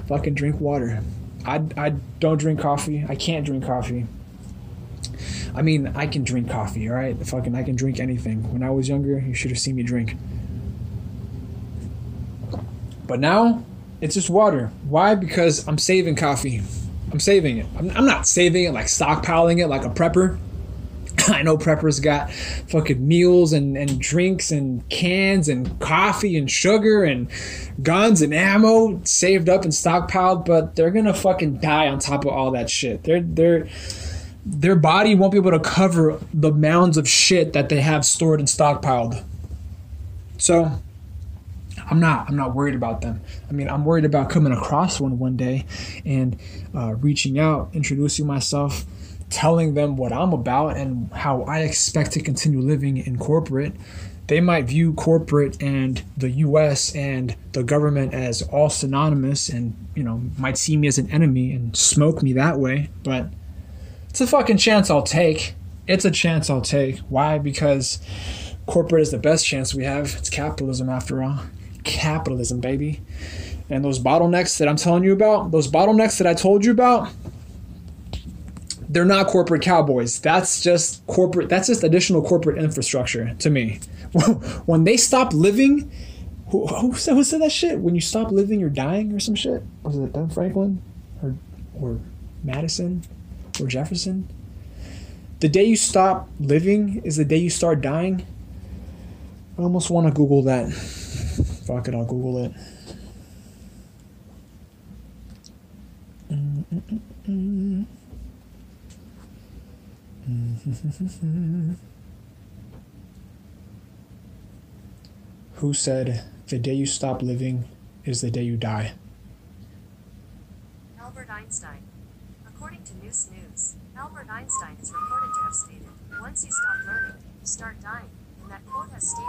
Fucking drink water. I don't drink coffee. I can't drink coffee. I mean, I can drink coffee, all right? Fucking, I can drink anything. When I was younger, you should have seen me drink. But now, it's just water. Why? Because I'm saving coffee. I'm saving it. I'm not saving it like stockpiling it like a prepper. I know preppers got fucking meals and drinks and cans and coffee and sugar and guns and ammo saved up and stockpiled, but they're gonna fucking die on top of all that shit. Their body won't be able to cover the mounds of shit that they have stored and stockpiled. So I'm not worried about them. I mean, I'm worried about coming across one day and reaching out, introducing myself, telling them what I'm about and how I expect to continue living in corporate. They might view corporate and the US and the government as all synonymous and, you know, might see me as an enemy and smoke me that way, but it's a fucking chance I'll take. It's a chance I'll take. Why? Because corporate is the best chance we have. It's capitalism after all. Capitalism, baby. And those bottlenecks that I'm telling you about, those bottlenecks that I told you about, they're not corporate cowboys. That's just additional corporate infrastructure to me. When they stop living, who said that shit? When you stop living, you're dying or some shit? Was it Ben Franklin or Madison or Jefferson? The day you stop living is the day you start dying. I almost want to Google that. Fuck it, I'll Google it. Who said the day you stop living is the day you die? Albert Einstein, a According to Noose News, Albert Einstein is reported to have stated, "Once you stop learning, you start dying," and that quote has stayed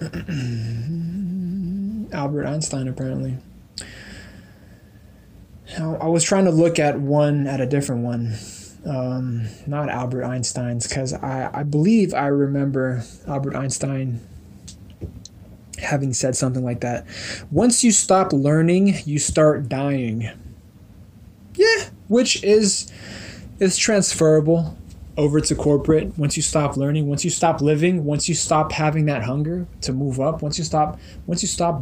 with me for years. Albert Einstein, apparently. I was trying to look at a different one, not Albert Einstein's, because I believe I remember Albert Einstein having said something like that. Once you stop learning, you start dying. Yeah, which is transferable over to corporate. Once you stop learning, once you stop living, once you stop having that hunger to move up, once you stop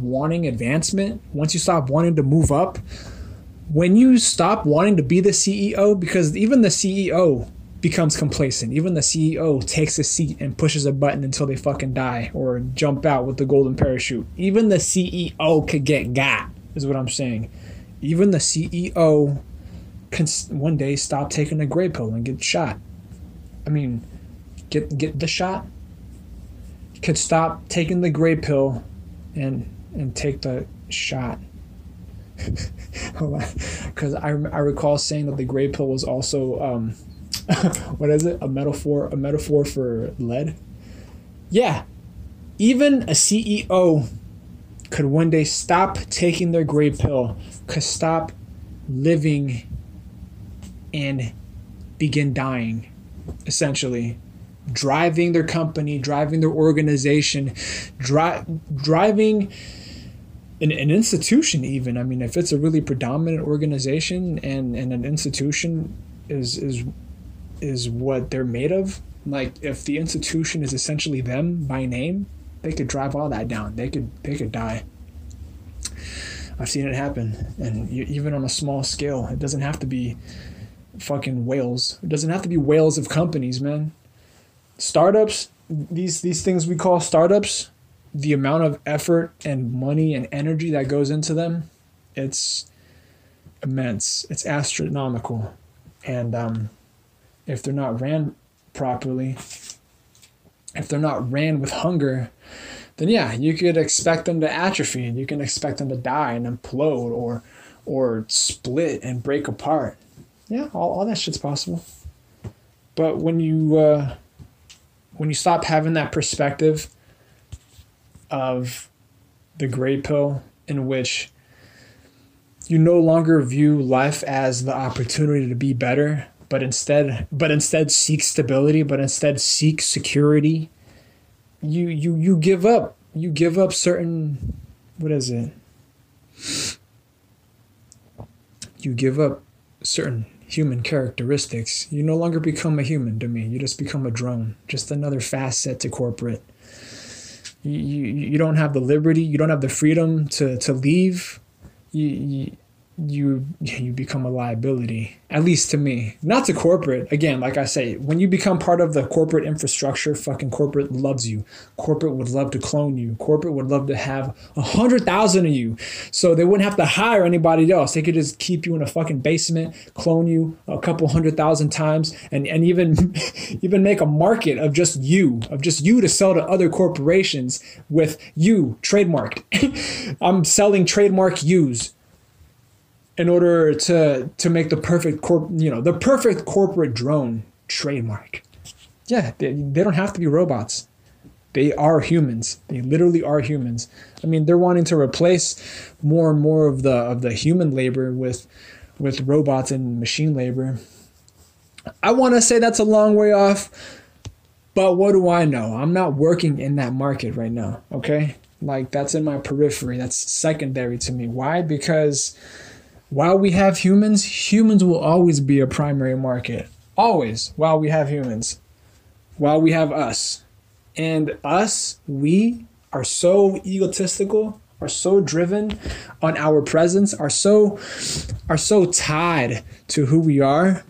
wanting advancement, once you stop wanting to move up, when you stop wanting to be the CEO, because even the CEO becomes complacent. Even the CEO takes a seat and pushes a button until they fucking die or jump out with the golden parachute. Even the CEO could get got, is what I'm saying. Even the CEO can one day stop taking the gray pill and get shot. I mean, get the shot. Could stop taking the gray pill and take the shot. Because I recall saying that the gray pill was also what is it? A metaphor for lead. Yeah, even a CEO could one day stop taking their gray pill, could stop living, and begin dying, essentially, driving their company, driving their organization, driving. An institution even. I mean, if it's a really predominant organization and an institution is what they're made of, like if the institution is essentially them by name, they could drive all that down. They could die. I've seen it happen. And even on a small scale, it doesn't have to be fucking whales. It doesn't have to be whales of companies, man. Startups, these things we call startups, the amount of effort and money and energy that goes into them, it's immense. It's astronomical. And if they're not ran properly, if they're not ran with hunger, then yeah, you could expect them to atrophy and you can expect them to die and implode or split and break apart. Yeah, all that shit's possible. But when you stop having that perspective of the gray pill, in which you no longer view life as the opportunity to be better, but instead seek stability, but instead seek security, you give up. You give up certain, what is it? You give up certain human characteristics. You no longer become a human to me. You just become a drone, just another facet to corporate. You don't have the liberty, you don't have the freedom to leave. You become a liability, at least to me, not to corporate. Again, like I say, when you become part of the corporate infrastructure, fucking corporate loves you. Corporate would love to clone you. Corporate would love to have 100,000 of you, so they wouldn't have to hire anybody else. They could just keep you in a fucking basement, clone you a couple 100,000 times, and even make a market of just you to sell to other corporations with you trademarked. I'm selling trademark yous. In order to make the perfect corporate drone trademark. Yeah, they don't have to be robots. They are humans. They literally are humans. I mean, they're wanting to replace more and more of the human labor with robots and machine labor. I want to say that's a long way off, but what do I know? I'm not working in that market right now, okay? Like, that's in my periphery. That's secondary to me. Why? Because while we have humans will always be a primary market. Always. While we have humans. While we have us. And us, we, are so egotistical, are so driven on our presence, are so tied to who we are,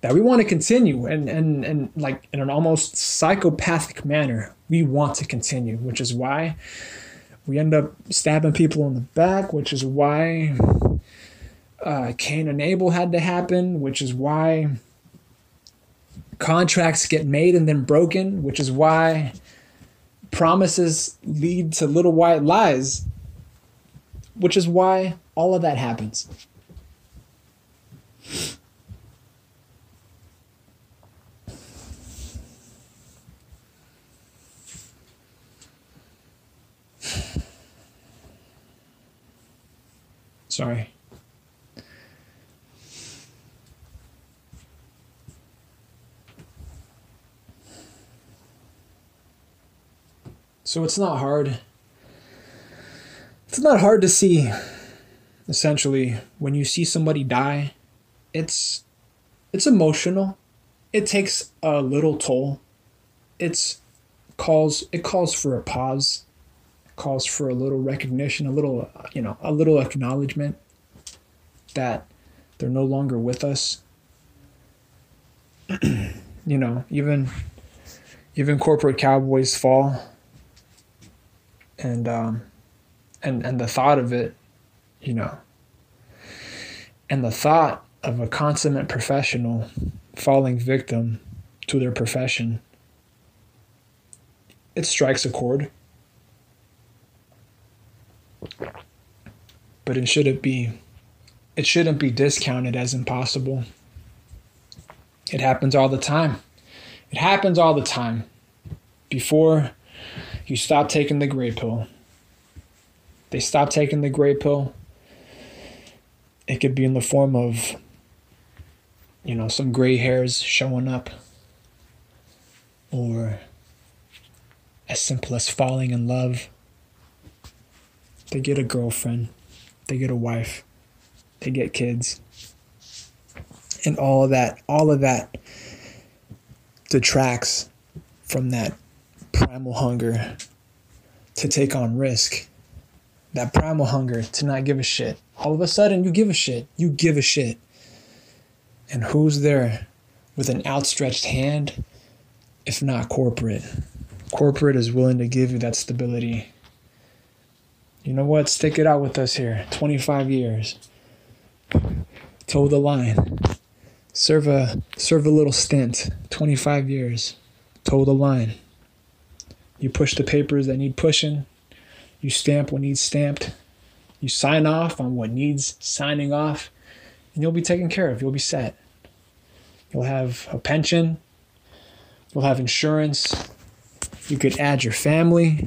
that we want to continue and like in an almost psychopathic manner. We want to continue, which is why we end up stabbing people in the back, which is why Cain and Abel had to happen, which is why contracts get made and then broken, which is why promises lead to little white lies, which is why all of that happens. Sorry. So it's not hard. It's not hard to see, essentially, when you see somebody die. It's emotional. It takes a little toll. It calls for a pause. Calls for a little recognition, a little acknowledgement that they're no longer with us. You know, even corporate cowboys fall, and the thought of it, you know, and the thought of a consummate professional falling victim to their profession, it strikes a chord. But it shouldn't be discounted as impossible. It happens all the time. It happens all the time. Before you stop taking the gray pill. They stop taking the gray pill. It could be in the form of, you know, some gray hairs showing up, or as simple as falling in love. They get a girlfriend, they get a wife, they get kids, and all of that detracts from that primal hunger to take on risk, that primal hunger to not give a shit. All of a sudden, you give a shit. And who's there with an outstretched hand if not corporate? Corporate is willing to give you that stability. You know what? Stick it out with us here. 25 years. Toe the line. Serve a little stint. 25 years. Toe the line. You push the papers that need pushing. You stamp what needs stamped. You sign off on what needs signing off. And you'll be taken care of. You'll be set. You'll have a pension. You'll have insurance. You could add your family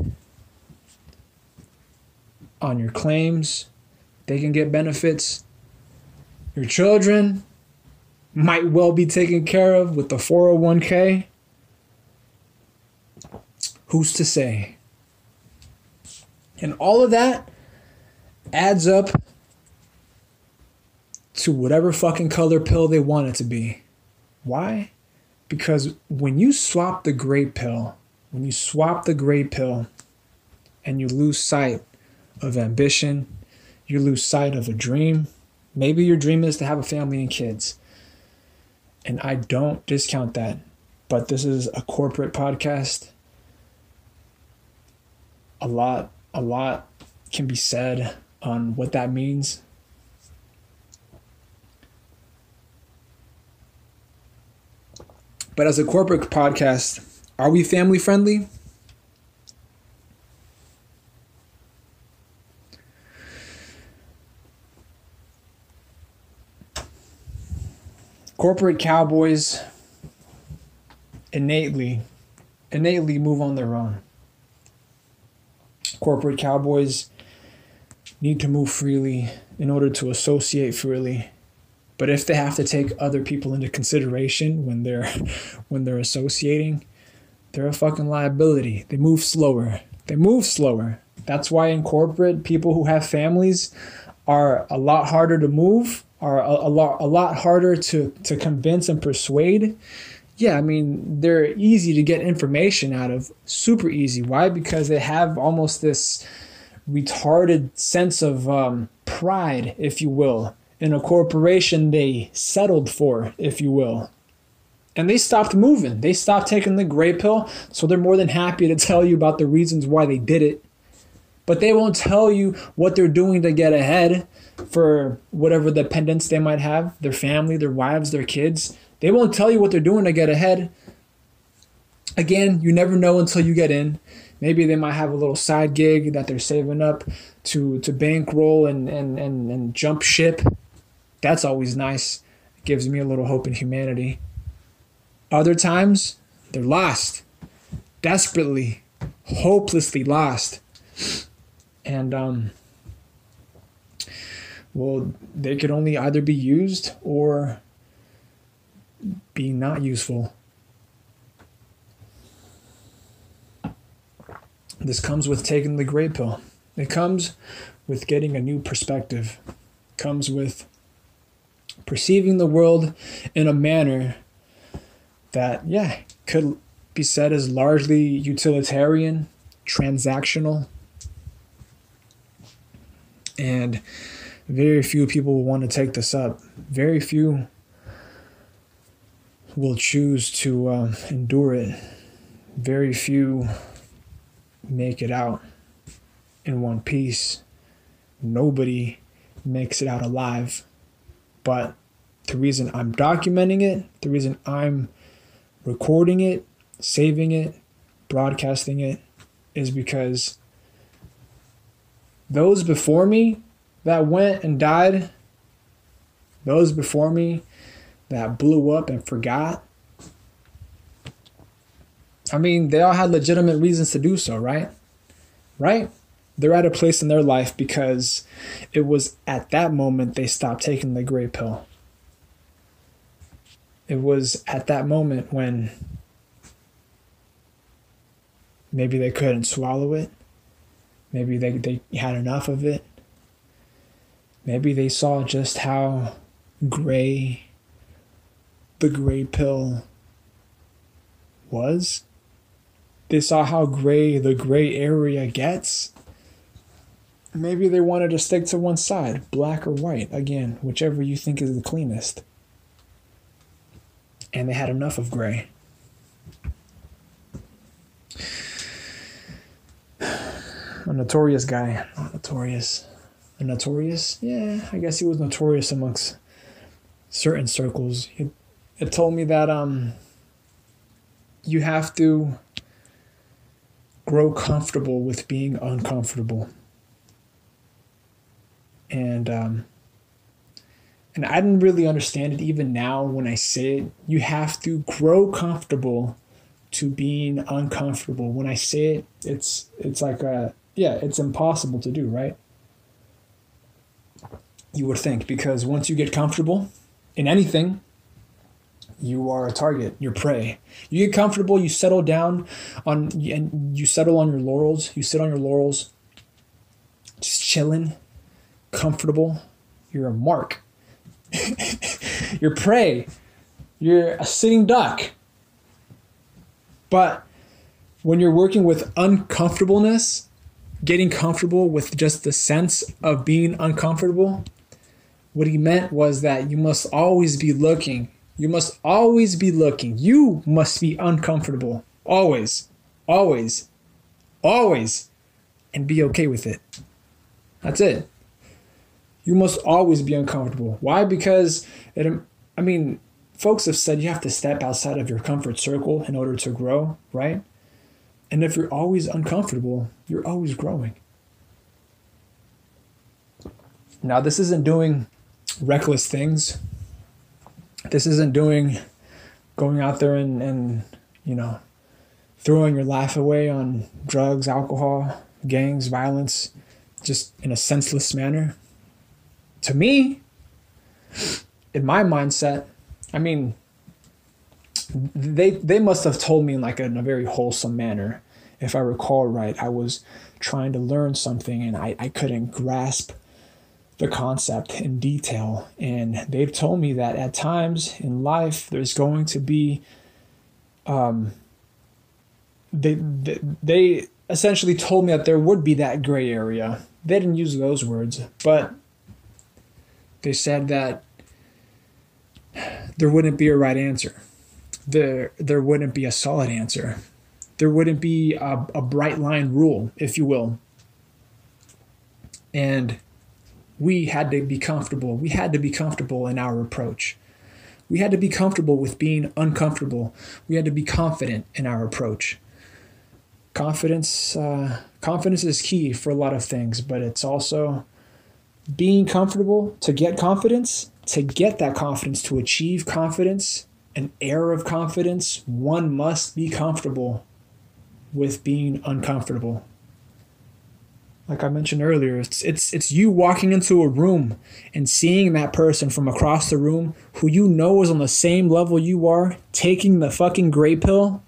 on your claims. They can get benefits. Your children might well be taken care of with the 401k. Who's to say? And all of that adds up to whatever fucking color pill they want it to be. Why? Because when you swap the gray pill, and you lose sight of ambition, you lose sight of a dream. Maybe your dream is to have a family and kids. And I don't discount that, but this is a corporate podcast. A lot can be said on what that means. But as a corporate podcast, are we family friendly? Corporate cowboys innately move on their own. Corporate cowboys need to move freely in order to associate freely. But if they have to take other people into consideration when they're associating, they're a fucking liability. They move slower. That's why in corporate, people who have families are a lot harder to move, are a lot harder to convince and persuade. Yeah, I mean, they're easy to get information out of, super easy. Why? Because they have almost this retarded sense of pride, if you will, in a corporation they settled for, if you will. And they stopped moving. They stopped taking the gray pill, so they're more than happy to tell you about the reasons why they did it. But they won't tell you what they're doing to get ahead for whatever dependents they might have, their family, their wives, their kids. They won't tell you what they're doing to get ahead. Again, you never know until you get in. Maybe they might have a little side gig that they're saving up to bankroll and jump ship. That's always nice. It gives me a little hope in humanity. Other times, they're lost. Desperately, hopelessly lost. And well, they could only either be used or be not useful. This comes with taking the gray pill. It comes with getting a new perspective. It comes with perceiving the world in a manner that, yeah, could be said as largely utilitarian, transactional, and very few people will want to take this up. Very few will choose to endure it. Very few make it out in one piece. Nobody makes it out alive. But the reason I'm documenting it, the reason I'm recording it, saving it, broadcasting it, is because those before me that went and died, those before me that blew up and forgot, I mean, they all had legitimate reasons to do so, right? Right? They're at a place in their life because it was at that moment they stopped taking the gray pill. It was at that moment when maybe they couldn't swallow it. Maybe they had enough of it. Maybe they saw just how gray the gray pill was. They saw how gray the gray area gets. Maybe they wanted to stick to one side, black or white, again, whichever you think is the cleanest. And they had enough of gray. A notorious guy. Not notorious. A notorious? Yeah, I guess he was notorious amongst certain circles. It told me that you have to grow comfortable with being uncomfortable. And I didn't really understand it even now when I say it. You have to grow comfortable to being uncomfortable. When I say it, it's like a... yeah, it's impossible to do, right? You would think, because once you get comfortable in anything, you are a target, you're prey. You get comfortable, you settle down on, and you settle on your laurels. You sit on your laurels, just chilling, comfortable. You're a mark. You're prey. You're a sitting duck. But when you're working with uncomfortableness, getting comfortable with just the sense of being uncomfortable, what he meant was that you must always be looking. You must always be looking. You must be uncomfortable. Always. Always. Always. And be okay with it. That's it. You must always be uncomfortable. Why? Because, folks have said you have to step outside of your comfort circle in order to grow, right? And if you're always uncomfortable, you're always growing. Now, this isn't doing reckless things. This isn't doing going out there and you know, throwing your life away on drugs, alcohol, gangs, violence, just in a senseless manner. To me, in my mindset, they must have told me in a very wholesome manner. If I recall right, I was trying to learn something and I couldn't grasp the concept in detail. And they've told me that at times in life, there's going to be, they essentially told me that there would be that gray area. They didn't use those words, but they said that there wouldn't be a right answer. There wouldn't be a solid answer. There wouldn't be a bright line rule, if you will. And we had to be comfortable. We had to be comfortable in our approach. We had to be comfortable with being uncomfortable. We had to be confident in our approach. Confidence is key for a lot of things, but it's also being comfortable to get confidence, to get that confidence, to achieve confidence, an air of confidence. One must be comfortable with being uncomfortable. Like I mentioned earlier, it's you walking into a room and seeing that person from across the room who you know is on the same level you are, taking the fucking gray pill,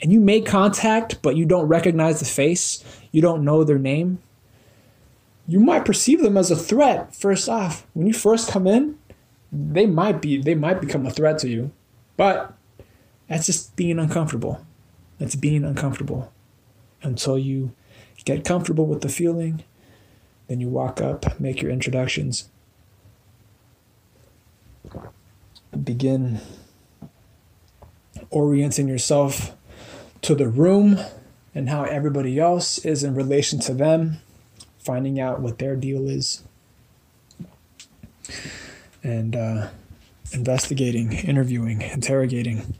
and you make contact, but you don't recognize the face. You don't know their name. You might perceive them as a threat first off. When you first come in, they might become a threat to you. But that's just being uncomfortable. That's being uncomfortable until you get comfortable with the feeling. Then you walk up, make your introductions, begin orienting yourself to the room and how everybody else is in relation to them, finding out what their deal is, and investigating, interviewing, interrogating.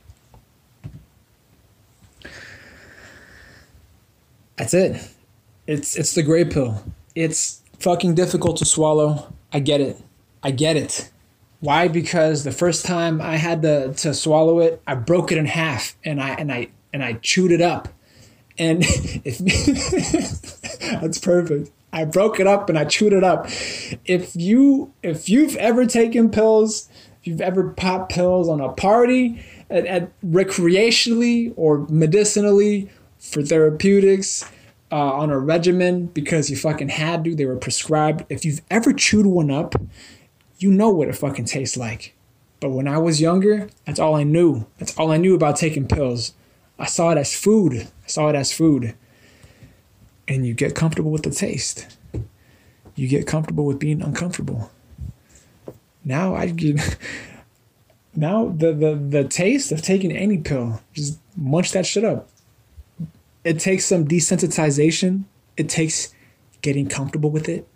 That's it. It's the gray pill. It's fucking difficult to swallow. I get it. Why? Because the first time I had to swallow it, I broke it in half and I chewed it up. And if that's perfect. I broke it up and I chewed it up. If you've ever taken pills, if you've ever popped pills on a party, at recreationally or medicinally for therapeutics, on a regimen because you fucking had to, they were prescribed. If you've ever chewed one up, you know what it fucking tastes like. But when I was younger, that's all I knew. That's all I knew about taking pills. I saw it as food. And you get comfortable with the taste. You get comfortable with being uncomfortable. Now the taste of taking any pill, just munch that shit up. It takes some desensitization. It takes getting comfortable with it.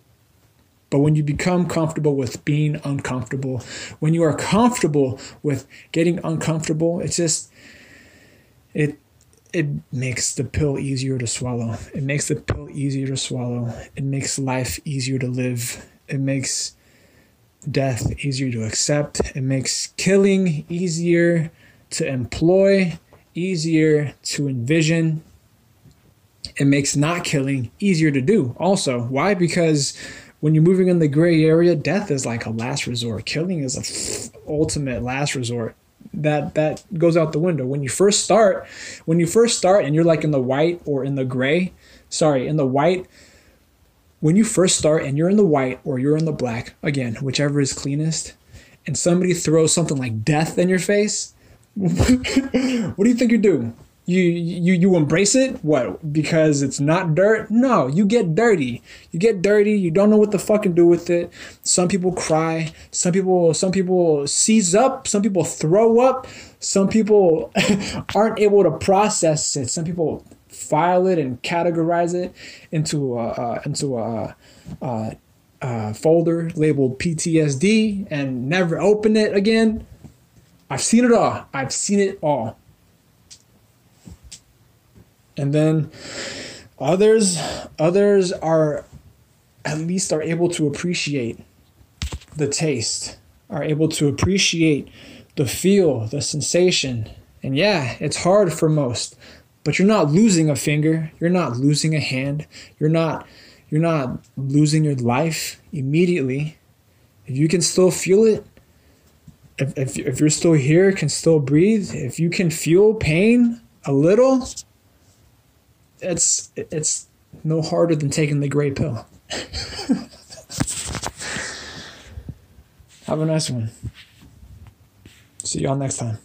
But when you become comfortable with being uncomfortable, when you are comfortable with getting uncomfortable, it's just, it makes the pill easier to swallow. It makes the pill easier to swallow. It makes life easier to live. It makes death easier to accept. It makes killing easier to employ, easier to envision. It makes not killing easier to do also. Why? Because when you're moving in the gray area, death is like a last resort. Killing is an ultimate last resort. That goes out the window. When you first start and you're like in the white, when you first start and you're in the white or you're in the black, again, whichever is cleanest, and somebody throws something like death in your face, what do you think you do? You embrace it? What? Because it's not dirt? No, you get dirty. You don't know what to fucking do with it. Some people cry. Some people seize up. Some people throw up. Some people aren't able to process it. Some people file it and categorize it into a folder labeled PTSD and never open it again. I've seen it all. And then others are at least are able to appreciate the taste, are able to appreciate the feel, the sensation. And yeah, it's hard for most, but you're not losing a finger, you're not losing a hand, you're not losing your life immediately. If you can still feel it, if you're still here, can still breathe, if you can feel pain a little, it's no harder than taking the gray pill. Have a nice one. See y'all next time.